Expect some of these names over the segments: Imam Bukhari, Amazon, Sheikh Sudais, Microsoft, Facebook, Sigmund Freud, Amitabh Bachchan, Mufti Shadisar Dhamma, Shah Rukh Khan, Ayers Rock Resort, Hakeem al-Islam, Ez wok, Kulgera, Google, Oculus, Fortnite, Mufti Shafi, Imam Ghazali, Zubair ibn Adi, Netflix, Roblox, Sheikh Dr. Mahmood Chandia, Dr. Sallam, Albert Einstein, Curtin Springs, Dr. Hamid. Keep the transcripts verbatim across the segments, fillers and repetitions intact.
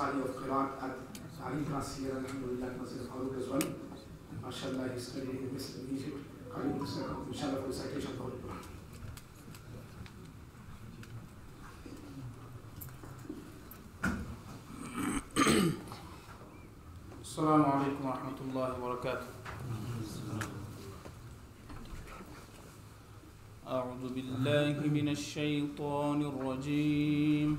study of Qiraat at Tariq last year, alhamdulillah, Mazar Faruq as well. And mashallah, he's studying in Western Egypt. Qari Muhammad, inshallah, for recitation of the Holy Quran. Assalamu alaikum wa rahmatullahi wa barakatuh. A'udhu billahi minash shaytanir rajim.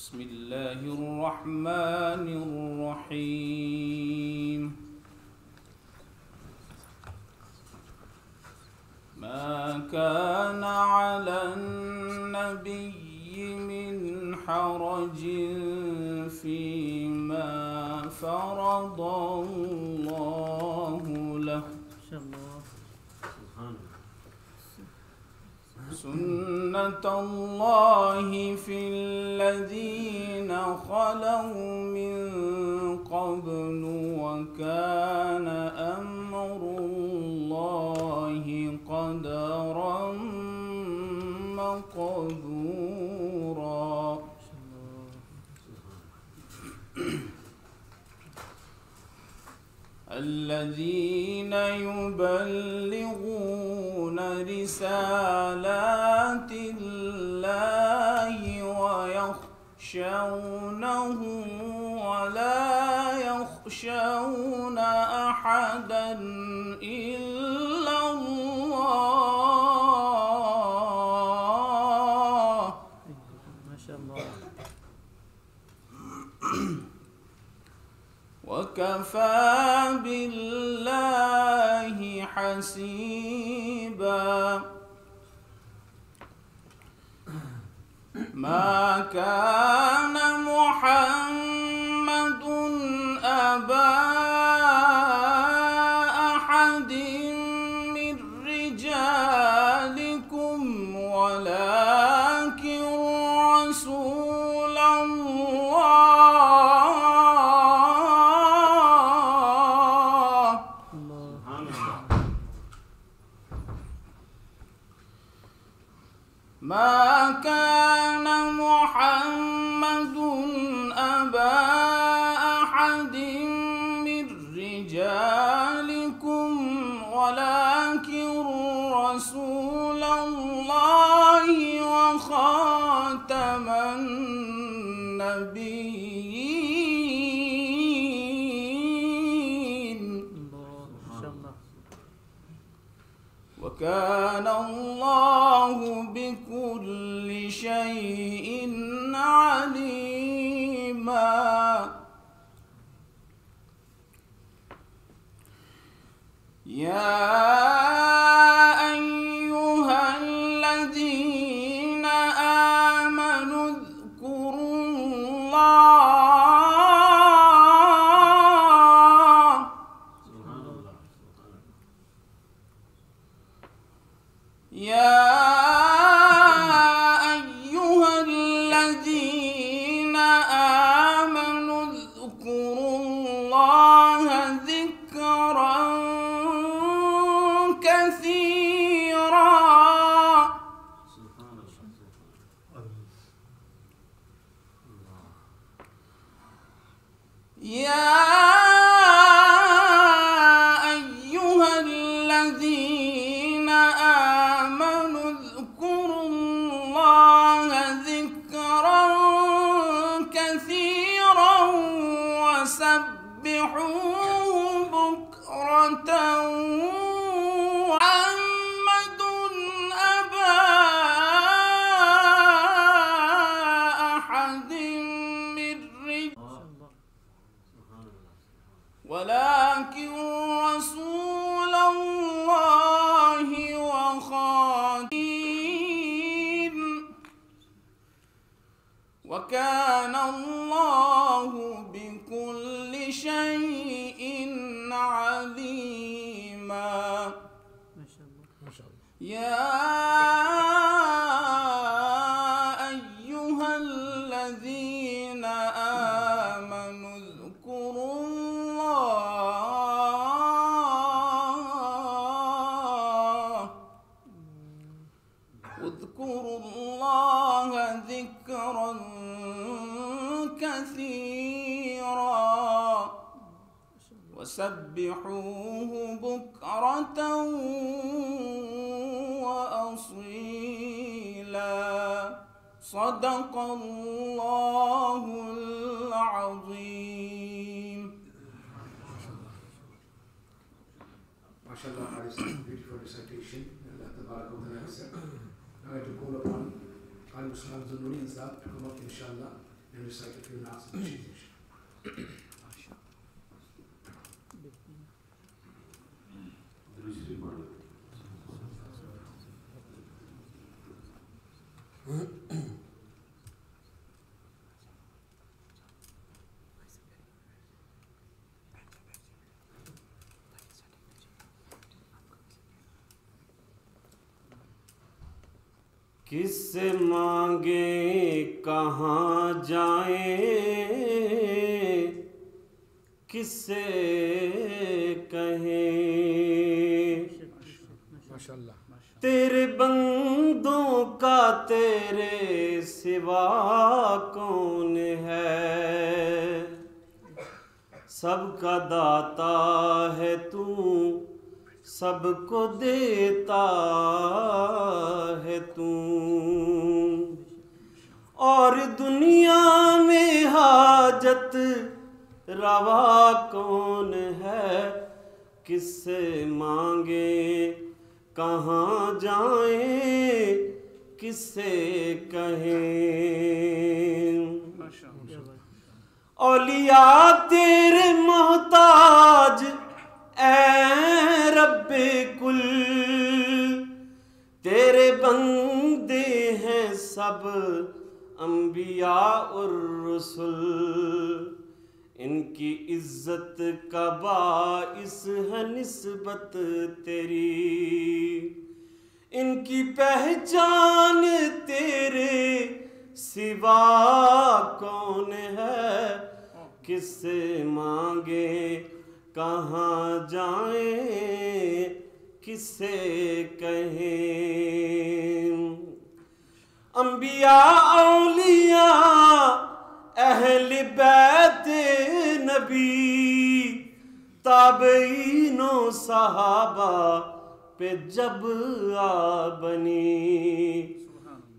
Bismillahir rahmanir rahim. Ma kana 'alan nabiy من حرج فيما فرض الله له سنة الله في الذين خلوا من قبل وكان أمر الله قدرا مقدورا الذين يبلغون رسالات الله ويخشونه ولا يخشون أحدا إلا الله ما شاء الله وَكَفَى بِاللَّهِ حَسِيبًا مَا كَانَ مُحَمَّدٌ أَبَا أَحَدٍ مِّن رِّجَالِكُمْ وَلَٰكِن رَّسُولَ اللَّهِ ما كان محمد أبا أحد من رجالكم ولكن رسول الله وخاتم النبيين وكان الله بكم كل شيء عليما يا واذكروا الله ذكرا كثيرا وسبحوه بكرة وأصيلا صدق الله العظيم. MashaAllah, it's a beautiful recitation. Allah now I have to call upon Qari Muhammad Tayyib to come up, inshallah, and recite a few naats of the किससे मांगे कहाँ जाए किससे कहे तेरे बंदों का तेरे सिवा कौन है सबका दाता है तू सबको देता है तू और दुनिया में हाजत रवा कौन है किससे मांगे कहाँ जाए किससे कहें औलिया तेरे मोहताज ऐ रब्बे कुल तेरे बंदे हैं सब अंबिया और रसूल इनकी इज्जत का बाइस है निस्बत तेरी इनकी पहचान तेरे सिवा कौन है किससे मांगे कहाँ जाए किससे कहें अंबिया औलिया अहले बैत नबी ताबईनो सहाबा पे जब आ बनी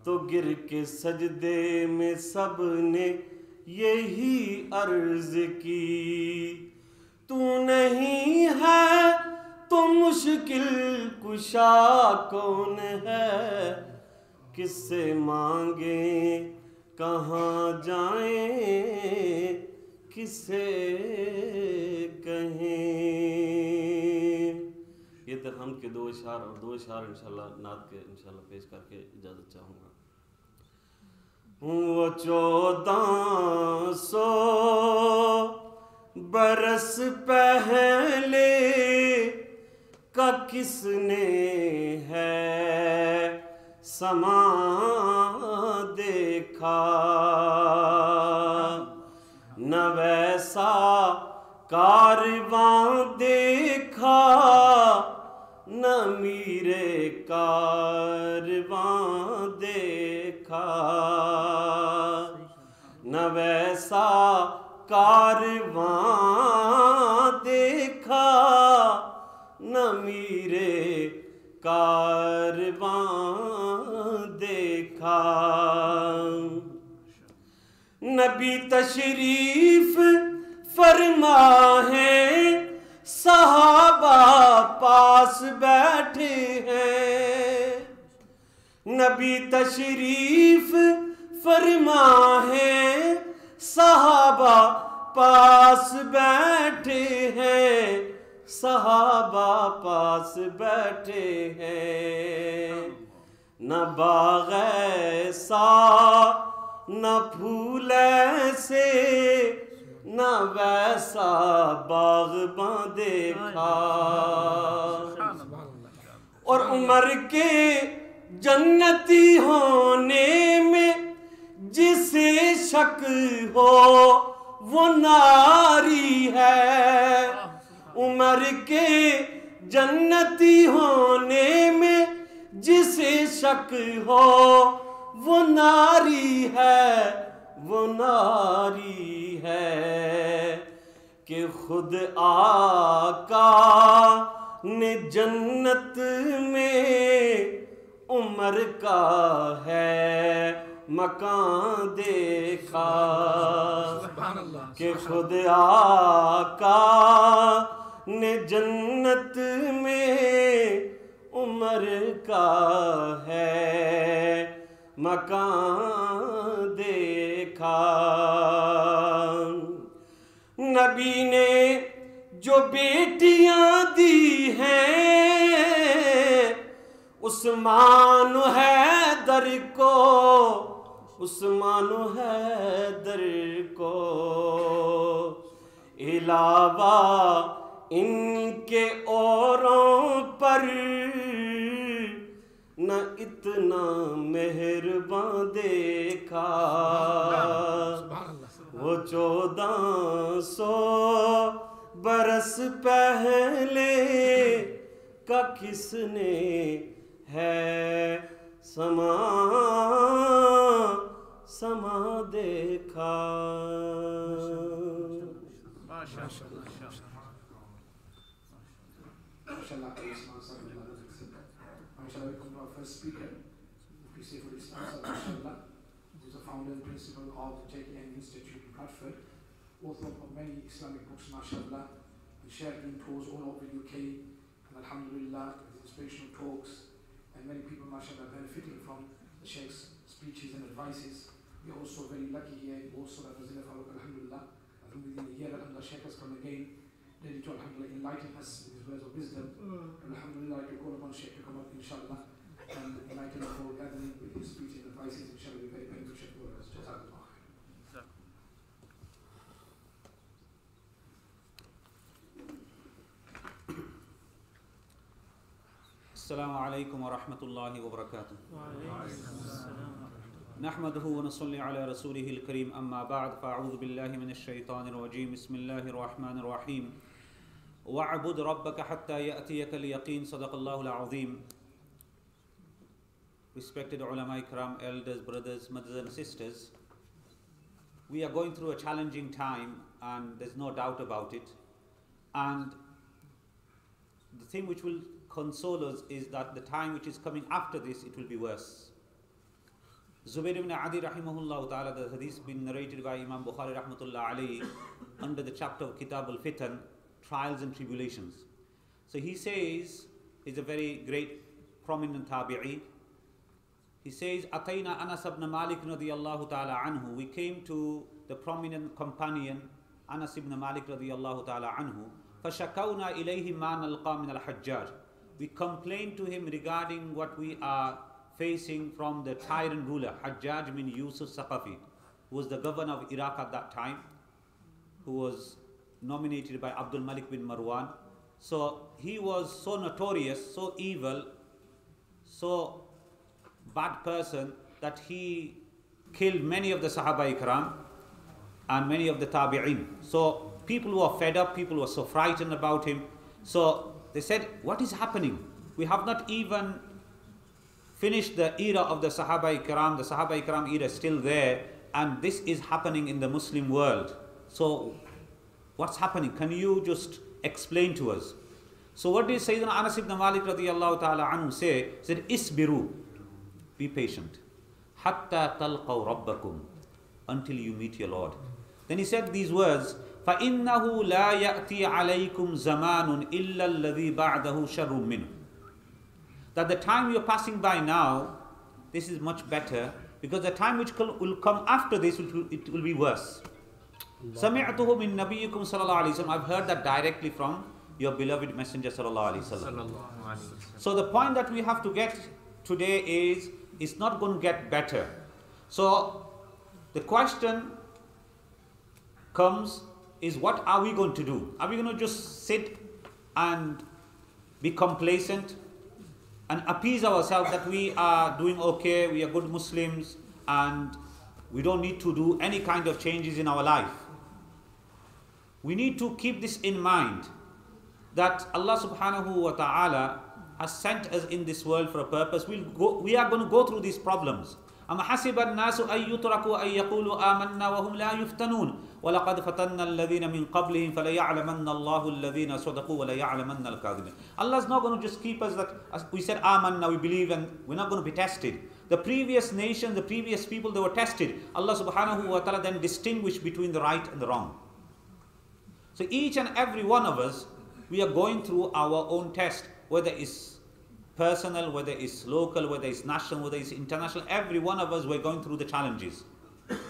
तो गिर के सजदे में सबने यही अर्ज की तू नहीं है तो मुश्किल कुशा कौन है किससे मांगे कहाँ जाए किससे कहें। ये दरहम के दो इशार और दो इशार इंशाल्लाह नात के इंशाल्लाह पेश करके इजाज़त चाहूँगा। वो चौदह सौ बरस पहले का किसने है समा देखा न वैसा कारवां देखा न मीरे कारवां देखा न वैसा कारवां देखा न मीरे कारवां देखा नबी तशरीफ फरमा है सहाबा पास बैठे हैं नबी तशरीफ फरमा है सहाबा पास बैठे हैं सहाबा पास बैठे हैं न बाग़े सा न फूल से न वैसा बाग बाँधे था और उम्र के जन्नती होने में जिसे शक हो वो नारी है उम्र के जन्नती होने में जिसे शक हो वो नारी है वो नारी है कि खुद आका ने जन्नत में उम्र का है मकान देखा, कि खुद आका ने जन्नत में उम्र का है मकान देखा। नबी ने जो बेटियां दी हैं उस्मान हैदर को, उस्मान हैदर को इलावा इनके औरों पर न इतना मेहरबान देखा। वो चौदह सौ बरस पहले का किसने है समा समा देखा। Shall we come to our first speaker, Mufti Shafi, who is the founder and principal of the J K N Institute Bradford, author of many Islamic books, mashallah, and shared in tours all over the U K, and alhamdulillah, with inspirational talks, and many people, mashallah, benefiting from the Sheikh's speeches and advices. We are also very lucky here, also that Mazar Faruq, alhamdulillah, and within a year, alhamdulillah, Sheikh has come again, ready to alhamdulillah enlighten us with his words of wisdom. And alhamdulillah, to call upon Sheikh to come up, inshallah, and enlighten us all gathering with his speech and advices, inshallah, very beneficial for us. Jazakallah. Assalamu alaikum wa rahmatullahi wa barakatuh. Wa alaikum assalam. نحمده ونصلي على رسوله الكريم أما بعد فأعوذ بالله من الشيطان الرجيم بسم الله الرحمن الرحيم وَاعْبُدْ رَبَّكَ حَتَّى يَأْتِيَكَ الْيَقِينَ صَدَقَ اللَّهُ الْعَظِيمُ. Respected ulama ikram, elders, brothers, mothers and sisters, we are going through a challenging time and there's no doubt about it, and the thing which will console us is that the time which is coming after this, it will be worse. Zubair ibn Adi rahimahullah ta'ala, the hadith been narrated by Imam Bukhari rahmatullah alayhi under the chapter of Kitab al-Fitan, trials and tribulations. So he says, he's a very great prominent tabi'i. He says, Atayna Anas ibn Malik radiyallahu ta'ala anhu. We came to the prominent companion Anas ibn Malik radiyallahu ta'ala anhu. Fashakawna ilayhi ma nalqa min al-Hajjaj. We complained to him regarding what we are facing from the tyrant ruler, Hajjaj ibn Yusuf Saqafi, who was the governor of Iraq at that time, who was nominated by Abdul Malik ibn Marwan. So he was so notorious, so evil, so bad person that he killed many of the Sahaba Ikram and many of the Tabi'in. So people were fed up, people were so frightened about him. So they said, what is happening? We have not even finished the era of the Sahaba Ikram, the Sahaba Ikram era is still there, and this is happening in the Muslim world. So what's happening? Can you just explain to us? So what did Sayyidina Anas ibn Malik radiyallahu ta'ala anhu say? He said, Isbiru, be patient, hatta talqaw rabbakum, until you meet your Lord. Then he said these words, فَإِنَّهُ لَا يَأْتِي عَلَيْكُمْ زَمَانٌ إِلَّا الَّذِي بَعْدَهُ شَرٌ مِّنْهُ. That the time you're passing by now, this is much better, because the time which will come after this, it will be worse. Sami'atuhu min nabiyikum sallallahu alayhi wa sallam. I've heard that directly from your beloved messenger sallallahu alayhi wa sallam. So the point that we have to get today is, it's not going to get better. So the question comes is, what are we going to do? Are we going to just sit and be complacent and appease ourselves that we are doing okay, we are good Muslims, and we don't need to do any kind of changes in our life? We need to keep this in mind, that Allah subhanahu wa ta'ala has sent us in this world for a purpose. We'll go, we are going to go through these problems. أَمْ حَسِبَ النَّاسُ أَنْ يُتْرَكُوا أَنْ يَقُولُوا آمَنَّا وَهُمْ لَا يُفْتَنُونَ وَلَقَدْ فَتَنَّا الَّذِينَ مِنْ قَبْلِهِمْ فَلَيَعْلَمَنَّ اللَّهُ الَّذِينَ صَدَقُوا وَلَيَعْلَمَنَّ الْكَاذِبِينَ. Allah is not going to just keep us that as we said amanna, we believe, and we're not going to be tested. The previous nation, the previous people, they were tested. Allah subhanahu wa ta'ala then distinguished between the right and the wrong. So each and every one of us, we are going through our own test, whether it's personal, whether it's local, whether it's national, whether it's international. Every one of us, we're going through the challenges.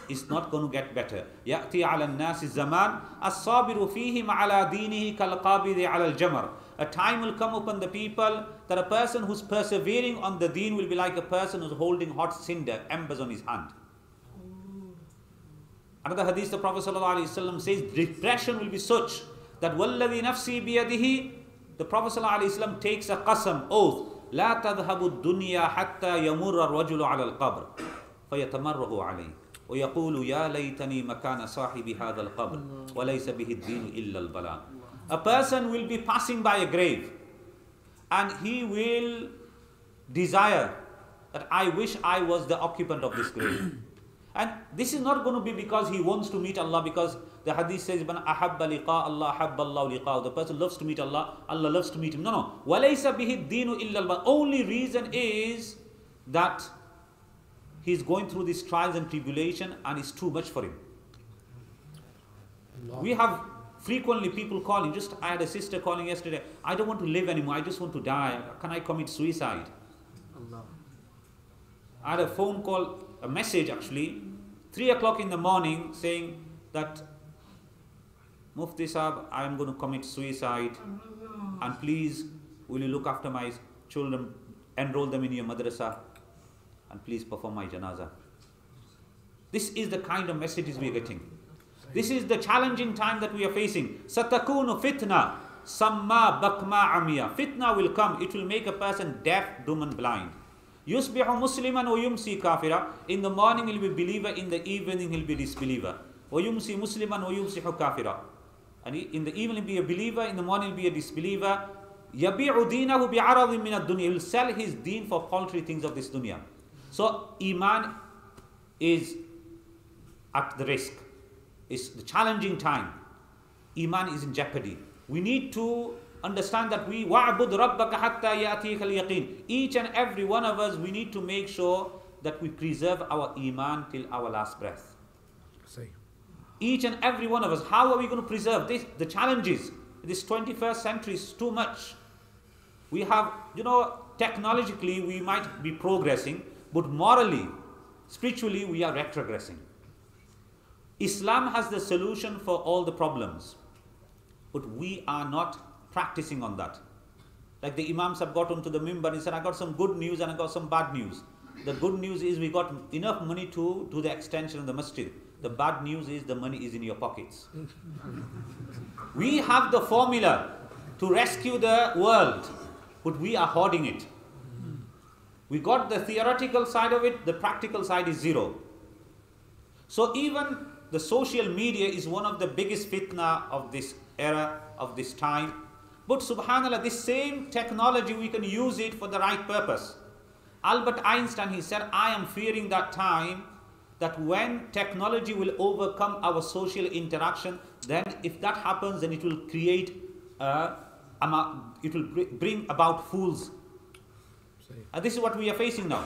It's not going to get better. يَأْتِي عَلَى النَّاسِ الزَّمَانِ الصَّابِرُ فِيهِمْ عَلَى دِينِهِ كَالْقَابِضِ عَلَى الْجَمَرِ. A time will come upon the people that a person who's persevering on the deen will be like a person who's holding hot cinder, embers on his hand. Another hadith, the Prophet ﷺ says, depression will be such that وَالَّذِي نَفْسِي بِيَدِهِ. The Prophet ﷺ takes a qasam, oath, لَا تَذْهَبُ الدُّنْيَا حَتَّى يَمُرَّ الرَّجُلُ عَلَى الْقَبْرِ فَيَتَمَرَّهُ عَلَيْهِ وَيَقُولُ يَا لَيْتَنِي مَكَانَ صَاحِبِ هَذَا الْقَبْرِ وَلَيْسَ بِهِ الدِّينُ إِلَّا الْبَلَاءُ. A person will be passing by a grave and he will desire that I wish I was the occupant of this grave. And this is not going to be because he wants to meet Allah, because the hadith says, "Man ahabba liqa Allah ahabba Allah liqa." The person loves to meet Allah, Allah loves to meet him. No, no. Walaysa bihi dinu illa. The only reason is that he's going through these trials and tribulation, and it's too much for him. Allah. We have frequently people calling. Just I had a sister calling yesterday. I don't want to live anymore. I just want to die. Can I commit suicide? Allah. I had a phone call, a message actually, three o'clock in the morning, saying that Mufti Sahib, I am going to commit suicide, and please will you look after my children, enroll them in your madrasa, and please perform my janaza. This is the kind of messages we are getting. This is the challenging time that we are facing. Satakunu fitna, samma bakma amiya. Fitna will come, it will make a person deaf, dumb and blind. Yusbihu musliman wa yumsi kafira. In the morning he'll be believer, in the evening he'll be disbeliever. Wa yumsi musliman wa yumsihu kafira. And in the evening he'll be a believer, in the morning he'll be a disbeliever. Yabi'u dinahu bi'aradhin min ad-dunya. He'll sell his deen for paltry things of this dunya. So iman is at the risk. It's the challenging time. Iman is in jeopardy. We need to understand that we وَعْبُدْ رَبَّكَ حَتَّى يَأْتِيكَ الْيَقِينَ. Each and every one of us, we need to make sure that we preserve our iman till our last breath. See. Each and every one of us, how are we going to preserve this? The challenges, this twenty-first century is too much. We have, you know, technologically we might be progressing, but morally, spiritually we are retrogressing. Islam has the solution for all the problems, but we are not practicing on that. Like the imams have got onto the mimbar and he said, I got some good news and I got some bad news. The good news is we got enough money to do the extension of the masjid. The bad news is the money is in your pockets. We have the formula to rescue the world, but we are hoarding it. We got the theoretical side of it, the practical side is zero. So even the social media is one of the biggest fitna of this era, of this time. But subhanallah, this same technology, we can use it for the right purpose. Albert Einstein, he said, I am fearing that time that when technology will overcome our social interaction, then if that happens, then it will create, uh, it will bring about fools. And this is what we are facing now.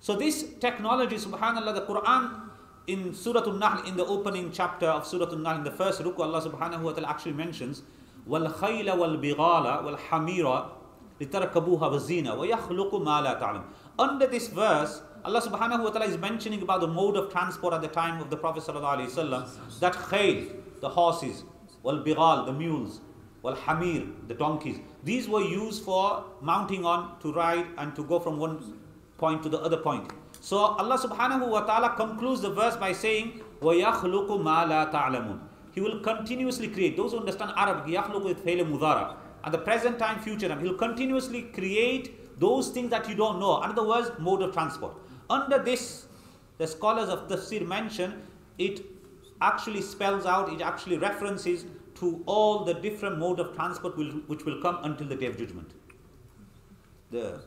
So this technology, subhanallah, the Quran, in Surah Al-Nahl, in the opening chapter of Surah Al-Nahl, in the first ruku, Allah subhanahu wa ta'ala actually mentions, وَالْخَيْلَ وَالْبِغَالَ وَالْحَمِيرَ لِتَرْكَبُوهَا وَالزِّينَةَ وَيَخْلُقُ مَا لَا تَعْلَمُ. Under this verse, Allah subhanahu wa ta'ala is mentioning about the mode of transport at the time of the Prophet sallallahu alayhi wa sallam, that khayl, the horses, wal-bighal, the mules, wal-hamir, the donkeys. These were used for mounting on, to ride and to go from one point to the other point. So Allah subhanahu wa ta'ala concludes the verse by saying, وَيَخْلُقُ مَا لَا تَعْلَمُونَ. He will continuously create. Those who understand Arabic, يَخْلُقُ with فَيْلِ مُذَارَ. And the present time, future time. He'll continuously create those things that you don't know. In other words, mode of transport. Under this, the scholars of Tafsir mention, it actually spells out, it actually references to all the different mode of transport will, which will come until the Day of Judgment. The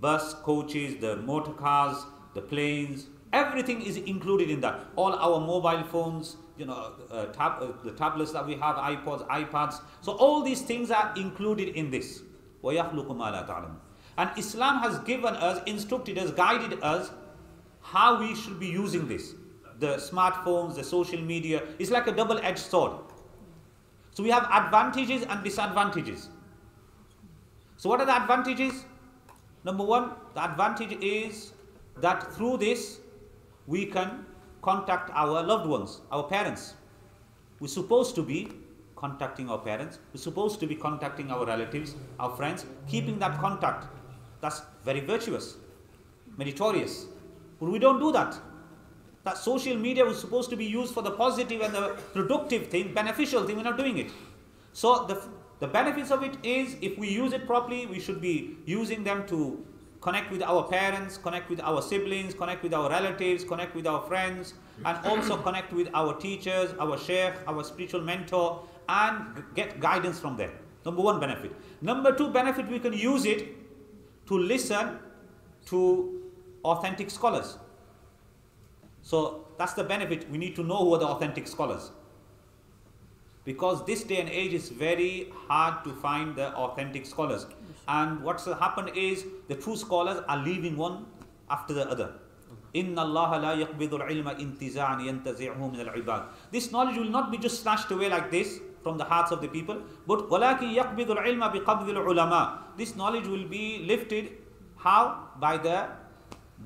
bus, coaches, the motor cars, the planes, everything is included in that. All our mobile phones, you know, uh, tab uh, the tablets that we have, iPods, iPads. So all these things are included in this. وَيَخْلُقُ مَا لَا تَعْلَمُونَ. And Islam has given us, instructed us, guided us how we should be using this. The smartphones, the social media, it's like a double-edged sword. So we have advantages and disadvantages. So what are the advantages? Number one, the advantage is that through this, we can contact our loved ones, our parents. We're supposed to be contacting our parents. We're supposed to be contacting our relatives, our friends, keeping that contact. That's very virtuous, meritorious. But we don't do that. That social media was supposed to be used for the positive and the productive thing, beneficial thing, we're not doing it. So the, the benefits of it is, if we use it properly, we should be using them to connect with our parents, connect with our siblings, connect with our relatives, connect with our friends, and also connect with our teachers, our sheikh, our spiritual mentor, and get guidance from them. Number one benefit. Number two benefit, we can use it to listen to authentic scholars. So that's the benefit. We need to know who are the authentic scholars, because this day and age is very hard to find the authentic scholars. And what's happened is the true scholars are leaving one after the other. Inna Allah la yaqbidul ilma intiza'an yantazi'hu min al-ibad. This knowledge will not be just snatched away like this from the hearts of the people, but walakin yaqbidul ilma biqabdil ulama. This knowledge will be lifted how? By the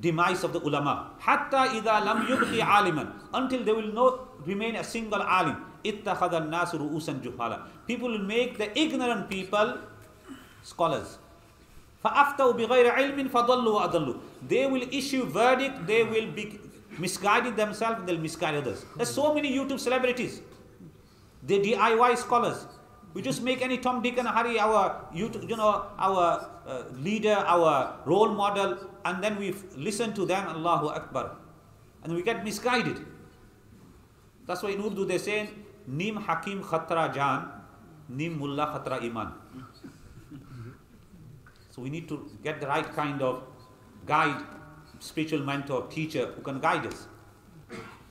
demise of the ulama. Hatta idha lam yubqi aliman, until they will not remain a single alim. Ittakhadha an-nas ru'usan juhala. People will make the ignorant people scholars. فَأَفْتَوْا بِغَيْرِ عِلْمٍ فَضَلُّوا وَأَضَلُّوا. They will issue verdict, they will be misguided themselves, they'll misguide others. There's so many YouTube celebrities. They D I Y scholars. We just make any Tom, Dick and Harry our, YouTube, you know, our uh, leader, our role model, and then we listen to them, Allahu Akbar. And we get misguided. That's why in Urdu they say, Neem Hakim Khatra Jan, Neem Mullah Khatra Iman. So we need to get the right kind of guide, spiritual mentor, teacher who can guide us.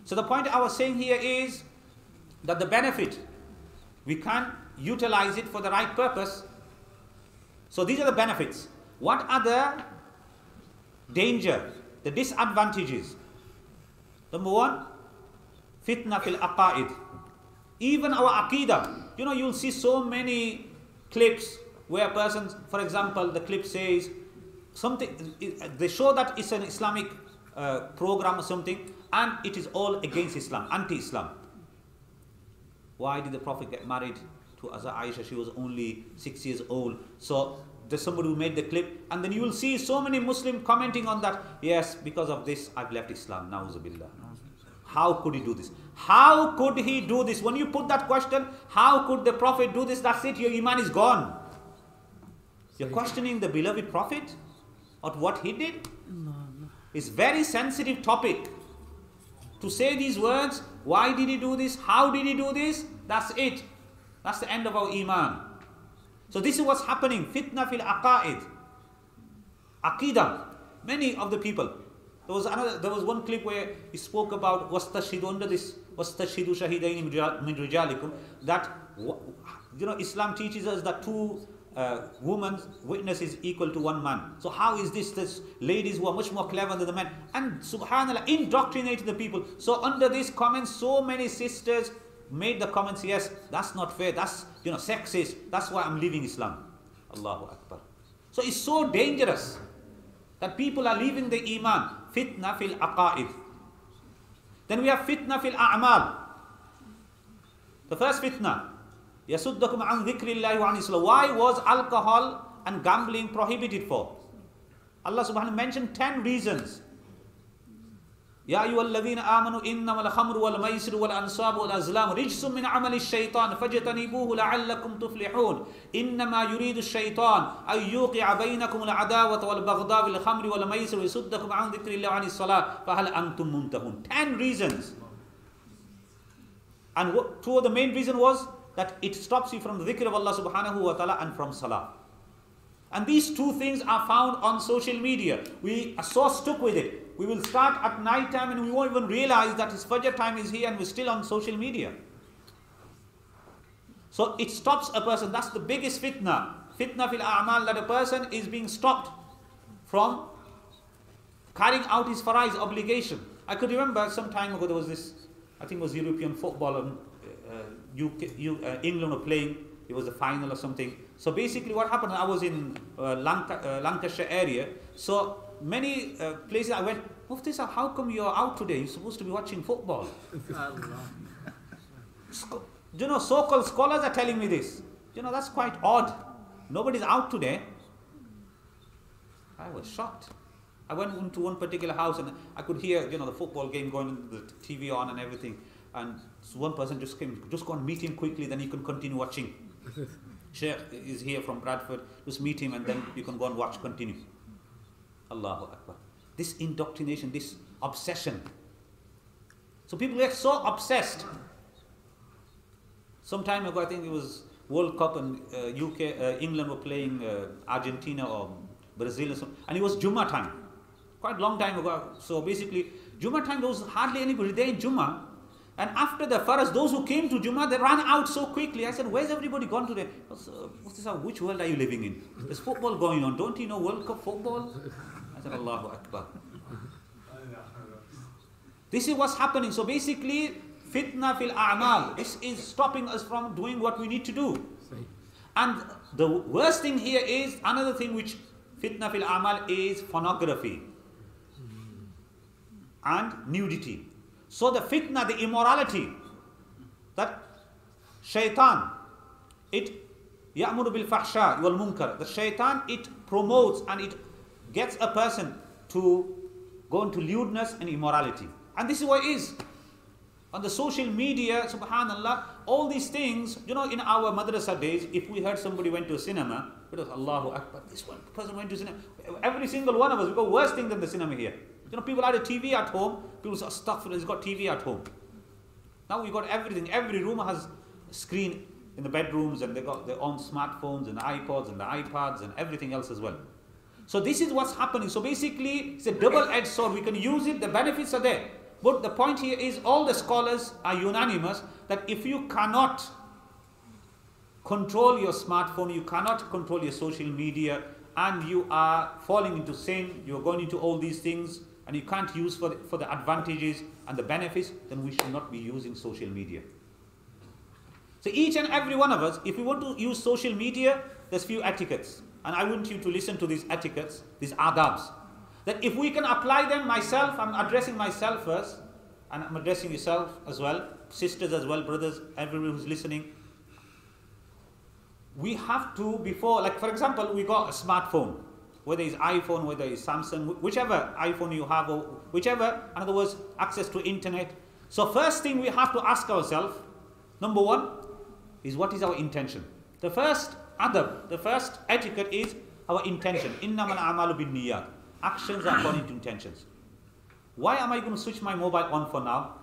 So the point I was saying here is that the benefit, we can utilize it for the right purpose. So these are the benefits. What are the danger, the disadvantages? Number one, fitna fil aqaid. Even our aqidah, you know, you'll see so many clips where a person, for example, the clip says something, they show that it's an Islamic uh, program or something, and it is all against Islam, anti-Islam. Why did the Prophet get married to Aisha? She was only six years old. So there's somebody who made the clip, and then you will see so many Muslims commenting on that. Yes, because of this, I've left Islam. Na'uzubillah. How could he do this? How could he do this? When you put that question, how could the Prophet do this? That's it, your iman is gone. You're questioning the beloved Prophet or what he did? No, no. It's very sensitive topic. To say these words, why did he do this? How did he do this? That's it. That's the end of our iman. So this is what's happening. Fitna fil aqaid. Aqidah. Many of the people. There was another. There was one clip where he spoke about wastashidu, under this wastashidu shahidaini min rijalikum, that, you know, Islam teaches us that two Uh, woman's witness is equal to one man. So how is this? This ladies who are much more clever than the men, and subhanallah, indoctrinated the people. So under this comment, so many sisters made the comments, yes, that's not fair, that's, you know, sexist, that's why I'm leaving Islam. Allahu Akbar. So it's so dangerous that people are leaving the iman. Fitna fil aqaid. Then we have fitna fil a'mal. The first fitna, yasuddakum an dhikrillahi wa an islam. Why was alcohol and gambling prohibited for? Allah subhanahu mentioned ten reasons. Ya ayyuhalladhina amanu innamal khamru wal maisiru wal ansabu wal azlamu rijsum min amali ash-shaytan fajtanibuhu la'allakum tuflihun. Innama yuridu ash-shaytan ay yuqi'a bainakum al-'adawata wal baghdha bil khamri wal maisiru yasuddakum an dhikrillahi wa an as-salat fa hal antum muntahun. ten reasons. And what, two of the main reason was that it stops you from the dhikr of Allah subhanahu wa ta'ala and from salah. And these two things are found on social media. We are so stuck with it. We will start at night time and we won't even realize that it's Fajr time is here and we're still on social media. So it stops a person. That's the biggest fitna. Fitna fil a'mal, that a person is being stopped from carrying out his faraiz obligation. I could remember some time ago there was this, I think it was European football, and uh, U K, U, uh, England were playing. It was a final or something. So basically what happened, I was in uh, Lanca, uh, Lancashire area. So many uh, places I went, Mufti Sahib, how come you're out today? You're supposed to be watching football. You know, so-called scholars are telling me this. You know, that's quite odd. Nobody's out today. I was shocked. I went into one particular house and I could hear, you know, the football game going, the T V on and everything. And so one person just came, just go and meet him quickly, then you can continue watching. Sheikh is here from Bradford, just meet him and then you can go and watch, continue. Allahu Akbar. This indoctrination, this obsession. So people get so obsessed. Some time ago, I think it was World Cup and uh, U K, uh, England were playing uh, Argentina or Brazil or something, and it was Jummah time. Quite a long time ago. So basically, Jummah time, there was hardly anybody there in Jummah. And after the Faras, those who came to Jummah, they ran out so quickly. I said, where's everybody gone today? Which world are you living in? There's football going on. Don't you know World Cup football? I said, Allahu Akbar. This is what's happening. So basically, fitna fil a'mal. This is stopping us from doing what we need to do. And the worst thing here is, another thing which fitna fil a'mal is pornography and nudity. So the fitna, the immorality, that shaitan, it ya'muru bil fahsha wal munkar. The shaitan, it promotes and it gets a person to go into lewdness and immorality. And this is what it is. On the social media, subhanallah, all these things, you know, in our madrasa days, if we heard somebody went to a cinema, it was Allahu Akbar, this one person went to cinema. Every single one of us, we go worse thing than the cinema here. You know, people had a T V at home. People say, astaghfirullah, he's got T V at home. Now we've got everything. Every room has a screen in the bedrooms, and they've got their own smartphones and iPods and the iPads and everything else as well. So this is what's happening. So basically, it's a double-edged sword. We can use it. The benefits are there. But the point here is all the scholars are unanimous that if you cannot control your smartphone, you cannot control your social media, and you are falling into sin, you're going into all these things, and you can't use for the, for the advantages and the benefits, then we should not be using social media. So each and every one of us, if we want to use social media, there's few etiquettes. And I want you to listen to these etiquettes, these adabs. That if we can apply them myself, I'm addressing myself first, and I'm addressing yourself as well, sisters as well, brothers, everyone who's listening. We have to, before, like for example, we got a smartphone. Whether it's iPhone, whether it's Samsung, whichever iPhone you have, or whichever, in other words, access to internet. So first thing we have to ask ourselves, number one, is what is our intention? The first adab, the first etiquette is our intention. Innamal a'malu binniyat. Actions are according to intentions. Why am I going to switch my mobile on for now?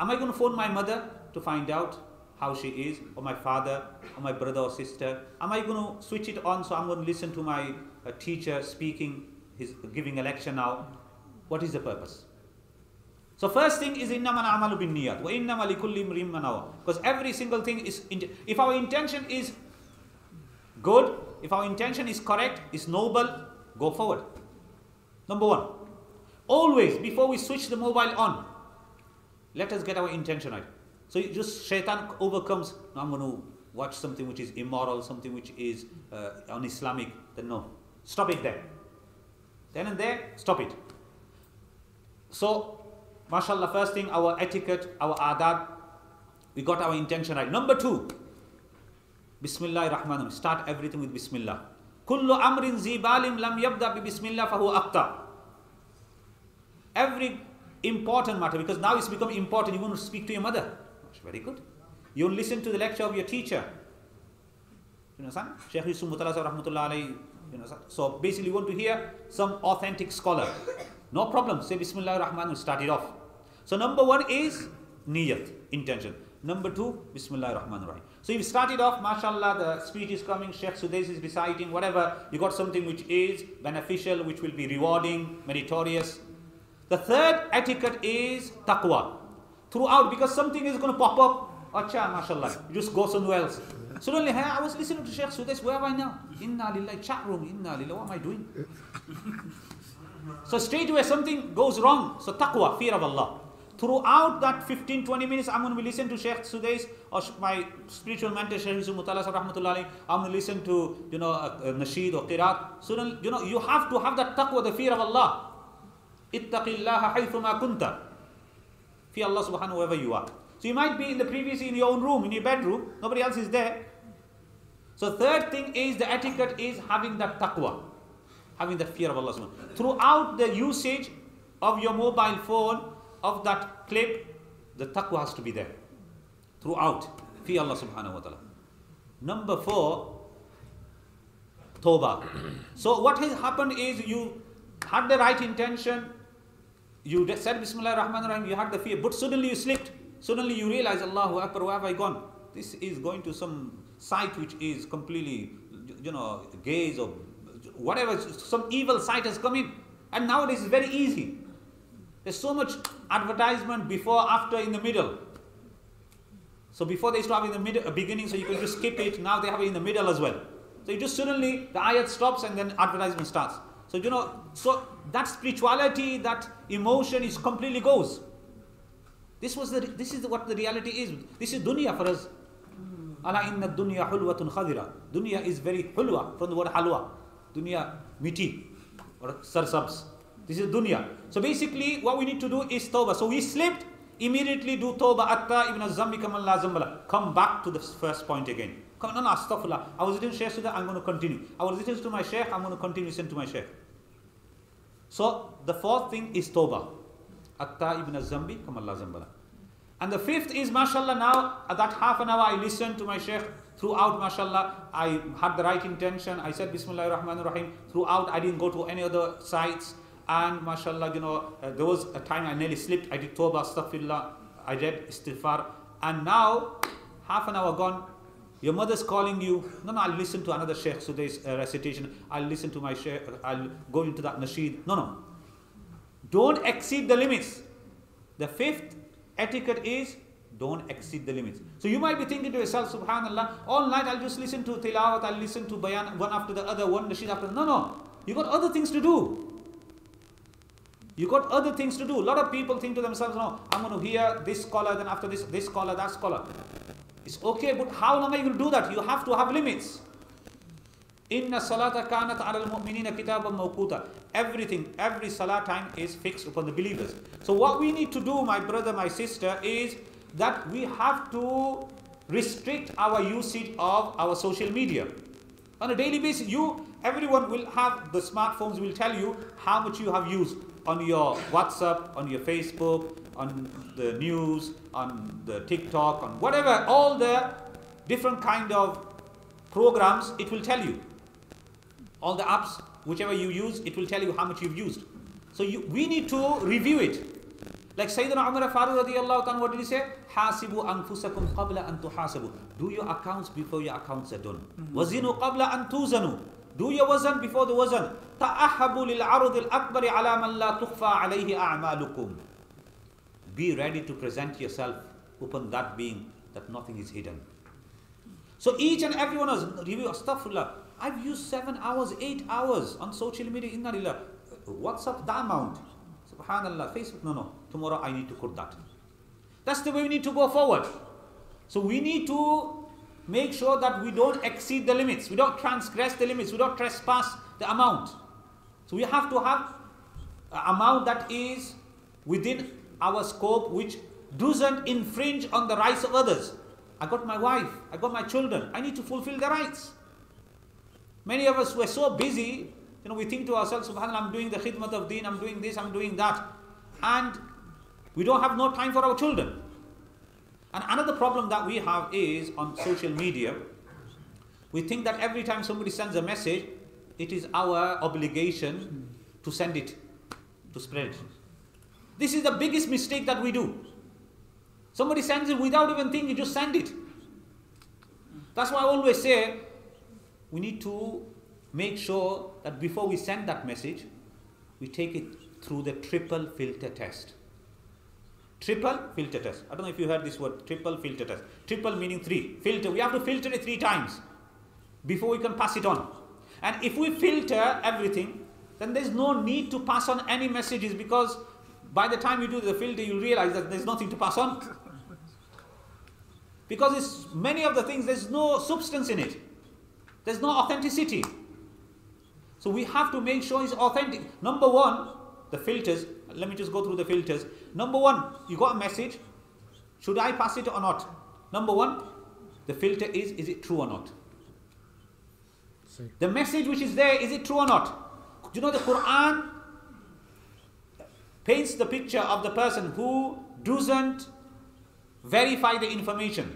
Am I going to phone my mother to find out how she is, or my father, or my brother or sister? Am I going to switch it on so I'm going to listen to my a teacher speaking, he's giving a lecture now? What is the purpose? So first thing is innamal a'malu binniyat wa innama likulli imrin ma nawa, because every single thing is, if our intention is good, if our intention is correct, is noble, go forward. Number one, always before we switch the mobile on, let us get our intention right. So you just, shaitan overcomes, no, I'm going to watch something which is immoral, something which is uh, un-Islamic, then no. Stop it there. Then and there, stop it. So, mashallah, first thing, our etiquette, our adab, we got our intention right. Number two, Bismillah ar-Rahman ar-Rahim. Start everything with Bismillah. Kullu amrin zibalim lam yabda bi Bismillah fahu aqta. Every important matter, because now it's become important, you want to speak to your mother. Very good. You listen to the lecture of your teacher. You know, son? Shaykh Yusuf Muttala rahmatullah alayhi. You know, so basically you want to hear some authentic scholar. No problem. Say Bismillah ar-Rahman, we start it off. So number one is niyat, intention. Number two, Bismillah ar-Rahman ar-Rahim. So you start it off, mashallah, the speech is coming, Sheikh Sudais is reciting, whatever. You got something which is beneficial, which will be rewarding, meritorious. The third etiquette is taqwa. Throughout, because something is going to pop up. Acha, mashallah, you just go somewhere else. Suddenly, hey, I was listening to Sheikh Sudais, where am I now? Inna lillahi, chat room, inna lillahi, what am I doing? So straight away something goes wrong. So taqwa, fear of Allah. Throughout that fifteen to twenty minutes, I'm going to listen to Sheikh Sudais or my spiritual mentor Shaykh Yusuf Muttala rahmatullahi. I'm going to listen to, you know, nasheed or qirat. So, you know, you have to have that taqwa, the fear of Allah. Ittaqillaha haythuma kunta. Fear Allah subhanahu wherever you are. So you might be in the previous in your own room, in your bedroom, nobody else is there. So third thing is the etiquette is having that taqwa, having that fear of Allah subhanahu. Throughout the usage of your mobile phone, of that clip, the taqwa has to be there throughout. Fear Allah subhanahu wa ta'ala. Number four, tawbah. So what has happened is you had the right intention, you said Bismillah Rahman Rahim, you had the fear, but suddenly you slipped. Suddenly you realize, Allahu Akbar, where have I gone? This is going to some site which is completely, you know, gaze or whatever, some evil site has come in. And nowadays it's very easy. There's so much advertisement before, after, in the middle. So before they used to have in the middle, a beginning, so you can just skip it. Now they have it in the middle as well. So you just suddenly, the ayat stops and then advertisement starts. So you know, so that spirituality, that emotion is completely goes. This was the, this is what the reality is. This is dunya for us. Ala inna dunya hulwatun khadira. Dunya is very hulwa, from the word halwa. Dunya miti or sarsabs. This is dunya. So basically, what we need to do is tawbah. So we slipped, immediately do tawbah. Atta ibn az-zambi kaman la zambala. Come back to the first point again. Come on, astaghfirullah. I was listening to Shaykh Sudais, I'm going to continue. I was listening to my Shaykh, I'm going to continue listening to my Shaykh. So the fourth thing is tawbah. Atta ibn az-zambi kaman la zambala. And the fifth is, mashallah, now at that half an hour I listened to my Shaykh. Throughout, mashallah, I had the right intention. I said Bismillah ar-Rahman ar-Rahim. Throughout, I didn't go to any other sites. And mashallah, you know, uh, there was a time I nearly slipped. I did tawbah, astaghfirullah, I read istighfar. And now, half an hour gone, your mother's calling you. No, no, I'll listen to another Shaykh Sudais uh, recitation. I'll listen to my Shaykh. I'll go into that nasheed. No, no. Don't exceed the limits. The fifth etiquette is don't exceed the limits. So you might be thinking to yourself, subhanallah, all night I'll just listen to tilawat, I'll listen to bayan, one after the other, one nasheed after the other. No, no. You got other things to do. You got other things to do. A lot of people think to themselves, no, I'm going to hear this scholar, then after this, this scholar, that scholar. It's okay, but how long are you going to do that? You have to have limits. Inna salata kanat ala al-mu'minina kitaban mawquta. Everything, every salah time is fixed upon the believers. So what we need to do, my brother, my sister, is that we have to restrict our usage of our social media. On a daily basis, you, everyone will have, the smartphones will tell you how much you have used. On your WhatsApp, on your Facebook, on the news, on the TikTok, on whatever, all the different kind of programs, it will tell you. All the apps, whichever you use, it will tell you how much you've used. So you, we need to review it. Like Sayyidina Umar Farooq radiyallahu ta'ala, what did he say? Hasibu anfusakum qabla an tuhasabu. Do your accounts before your accounts are done. Wazinu qabla an tuzanu. Do your wazan before the wazan. Ta'ahabu lil arudil akbari ala man la tukhfa alayhi a'malukum. Be ready to present yourself upon that being that nothing is hidden. So each and everyone has review. Astaghfirullah, I've used seven hours, eight hours on social media. Inna lillah. WhatsApp, the amount. Subhanallah, Facebook. No, no. Tomorrow I need to cut that. That's the way we need to go forward. So we need to make sure that we don't exceed the limits. We don't transgress the limits. We don't trespass the amount. So we have to have an amount that is within our scope, which doesn't infringe on the rights of others. I got my wife. I got my children. I need to fulfill their rights. Many of us were so busy, you know, we think to ourselves, subhanallah, I'm doing the khidmat of deen, I'm doing this, I'm doing that. And we don't have no time for our children. And another problem that we have is on social media, we think that every time somebody sends a message, it is our obligation to send it, to spread it. This is the biggest mistake that we do. Somebody sends it without even thinking, just send it. That's why I always say, we need to make sure that before we send that message, we take it through the triple filter test. Triple filter test. I don't know if you heard this word, triple filter test. Triple meaning three. Filter. We have to filter it three times before we can pass it on. And if we filter everything, then there's no need to pass on any messages, because by the time you do the filter, you'll realize that there's nothing to pass on. Because it's many of the things, there's no substance in it. There's no authenticity. So we have to make sure it's authentic. Number one, the filters. Let me just go through the filters. Number one, you got a message. Should I pass it or not? Number one, the filter is, is it true or not? See. The message which is there, is it true or not? Do you know the Quran paints the picture of the person who doesn't verify the information.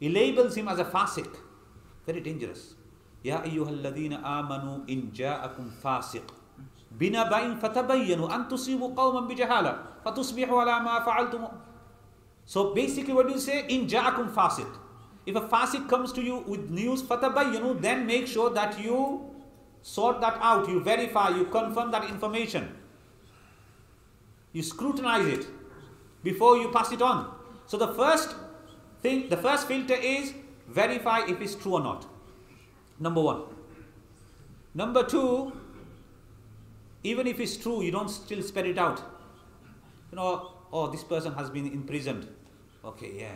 He labels him as a fasiq. Very dangerous. Ya ayyuhalladhina amanu in ja'akum fasiq binaba'in fatabayyanu an tusibu qawman bijahala fatusbihu ala ma fa'altum. So basically what do you say? In ja'akum fasiq. If a fasiq comes to you with news, fatabayyanu, then make sure that you sort that out, you verify, you confirm that information. You scrutinize it before you pass it on. So the first thing, the first filter is verify if it's true or not. Number one. Number two, even if it's true, you don't still spread it out. You know, oh, this person has been imprisoned. Okay, yeah,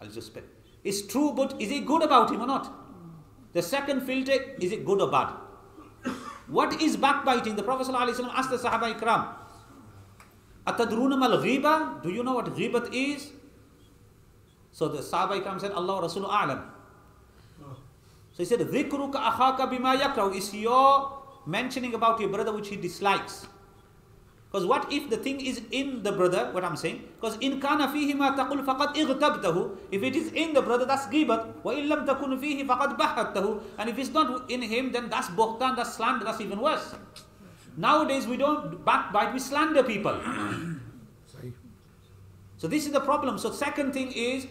I'll just spread. It's true, but is it good about him or not? The second filter, is it good or bad? What is backbiting? The Prophet ﷺ asked the Sahaba Ikram, atadruna mal ghiba? Do you know what ghibat is? So the Sahaba Ikram said, Allah Rasulullah A'lam. So he said, dhikruka akhaka bima yakrahu, is your mentioning about your brother which he dislikes. Because what if the thing is in the brother, what I'm saying? Because in kana fihi ma taqul faqad ightabtahu, if it is in the brother, that's ghibat. Wa in lam takun fihi faqad bahatahu, and if it's not in him, then that's buhtan, that's slander, that's even worse. Nowadays we don't backbite, we slander people. So this is the problem. So second thing is,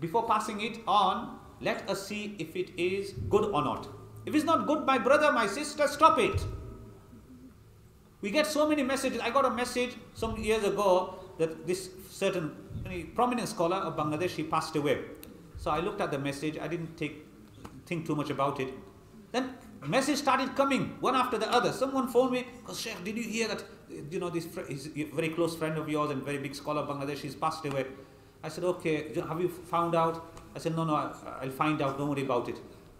before passing it on, let us see if it is good or not. If it's not good, my brother, my sister, stop it. We get so many messages. I got a message some years ago that this certain prominent scholar of Bangladesh, he passed away. So I looked at the message. I didn't take, think too much about it. Then message started coming one after the other. Someone phoned me, oh, Sheikh, did you hear that? You know, this is a very close friend of yours and very big scholar of Bangladesh, he's passed away. I said, okay, have you found out? I said, no, no, I'll find out, don't worry about it.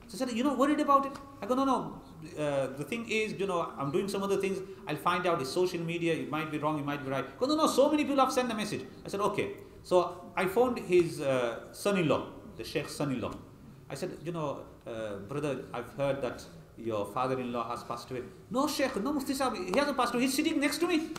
So I said, you know, worried about it? I go, no, no, uh, the thing is, you know, I'm doing some other things, I'll find out, it's social media, it might be wrong, it might be right. I go, no, no, so many people have sent the message. I said, okay. So I phoned his uh, son-in-law, the Sheikh's son-in-law. I said, you know, uh, brother, I've heard that your father-in-law has passed away. No, Sheikh, no, Mufti Sabi, he hasn't passed away, he's sitting next to me.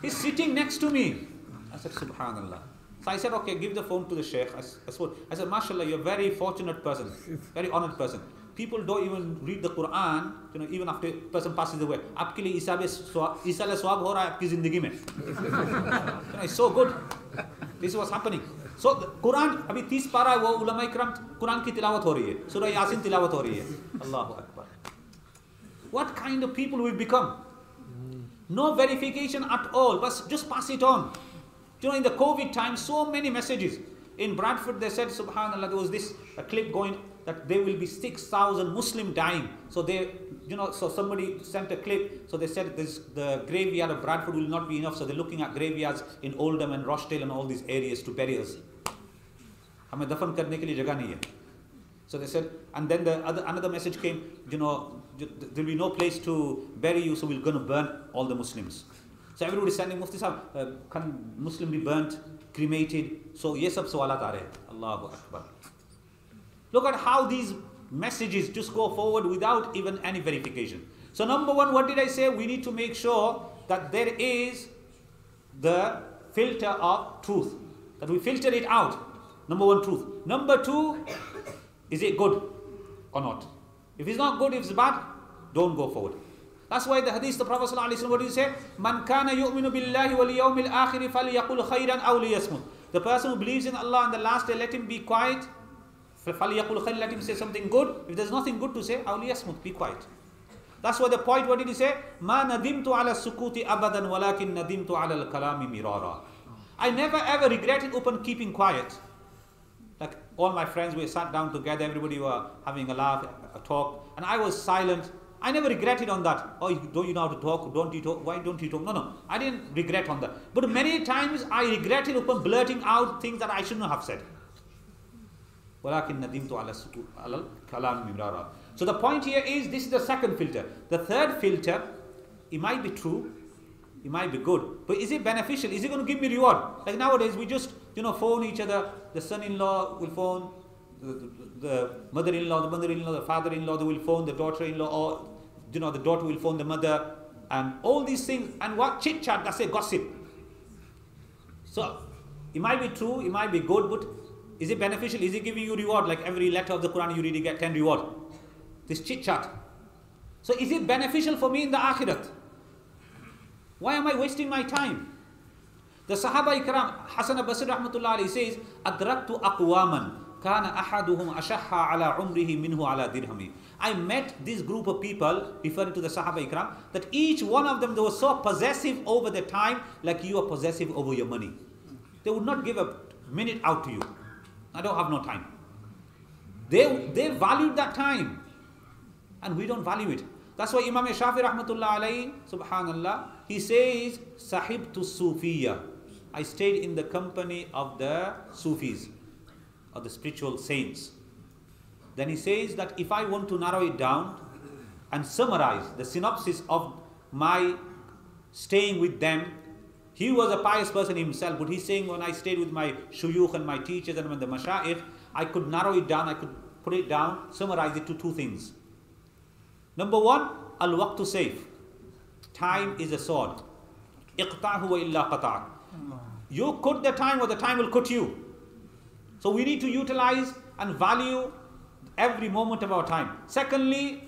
He's sitting next to me. I said, subhanallah. So I said, okay, give the phone to the Sheikh. I, I, I said, mashallah, you're a very fortunate person, very honored person. People don't even read the Quran, you know, even after a person passes away. Aapke liye Isa le swab ho raha hai aapki zindagi mein. You know, it's so good. This was happening. So the Quran, abhi thirty para wo ulama ikram Quran ki tilawat ho rahi hai. Surah Yasin tilawat ho rahi hai. Allahu Akbar. What kind of people we become? No verification at all, but just pass it on. You know, in the COVID time, so many messages. In Bradford, they said, subhanallah, there was this a clip going that there will be six thousand Muslims dying. So they, you know, so somebody sent a clip. So they said this, the graveyard of Bradford will not be enough. So they're looking at graveyards in Oldham and Rochdale and all these areas to bury us. So they said, and then the other, another message came, you know, there'll be no place to bury you, so we're going to burn all the Muslims. So everybody is sending Mufti Sahib, uh, can Muslim be burnt, cremated? So yes, ab sawalat aa rahe hain. Allahu Akbar. Look at how these messages just go forward without even any verification. So number one, what did I say? We need to make sure that there is the filter of truth, that we filter it out. Number one, truth. Number two, is it good or not? If it's not good, if it's bad, don't go forward. That's why the hadith, the Prophet sallallahu alaihi wasallam, what did he say? Man kana yu'minu billahi wal yawmil akhir falyaqul khayran aw liyasmut. The person who believes in Allah and the last day, let him be quiet. Falyaqul khayran, let him say something good. If there's nothing good to say, aw liyasmut, be quiet. That's what the point, what did he say? Ma nadimtu ala sukuti abadan walakin nadimtu ala al-kalami mirara. I never ever regretted upon keeping quiet. Like all my friends, we sat down together, everybody were having a laugh, a talk, and I was silent. I never regretted on that. Oh, don't you know how to talk? Don't you talk? Why don't you talk? No, no, I didn't regret on that. But many times I regretted upon blurting out things that I shouldn't have said. Walakin nadimtu ala sukuti ala al-kalami mirara. So the point here is, this is the second filter. The third filter, it might be true, it might be good, but is it beneficial? Is it going to give me reward? Like nowadays, we just, you know, phone each other. The son-in-law will phone, the, the mother-in-law, the mother-in-law, the father-in-law, they will phone the daughter-in-law, or, you know, the daughter will phone the mother, and all these things, and what chit-chat, that's it, gossip. So it might be true, it might be good, but is it beneficial? Is it giving you reward? Like every letter of the Quran you read, you get ten reward. This chit-chat. So is it beneficial for me in the akhirat? Why am I wasting my time? The Sahaba Ikram, Hasan al-Basri rahmatullah alayhi says, Adraktu aqwaman, kana ahaduhum ashahha ala umrihi minhu ala dirhami. I met this group of people, referring to the Sahaba Ikram, that each one of them, they were so possessive over the time, like you are possessive over your money. They would not give a minute out to you. I don't have no time. They, they valued that time. And we don't value it. That's why Imam Shafi'i rahmatullah alayhi, subhanallah, he says, Sahib tu Sufiya. I stayed in the company of the Sufis, of the spiritual saints. Then he says that if I want to narrow it down and summarize the synopsis of my staying with them, he was a pious person himself, but he's saying when I stayed with my shuyukh and my teachers and when the mashayikh, I could narrow it down, I could put it down, summarize it to two things. Number one, al-waqtu sayf. Time is a sword. Iqta'hu wa illa qata'ak. You cut the time or the time will cut you. So we need to utilize and value every moment of our time. Secondly,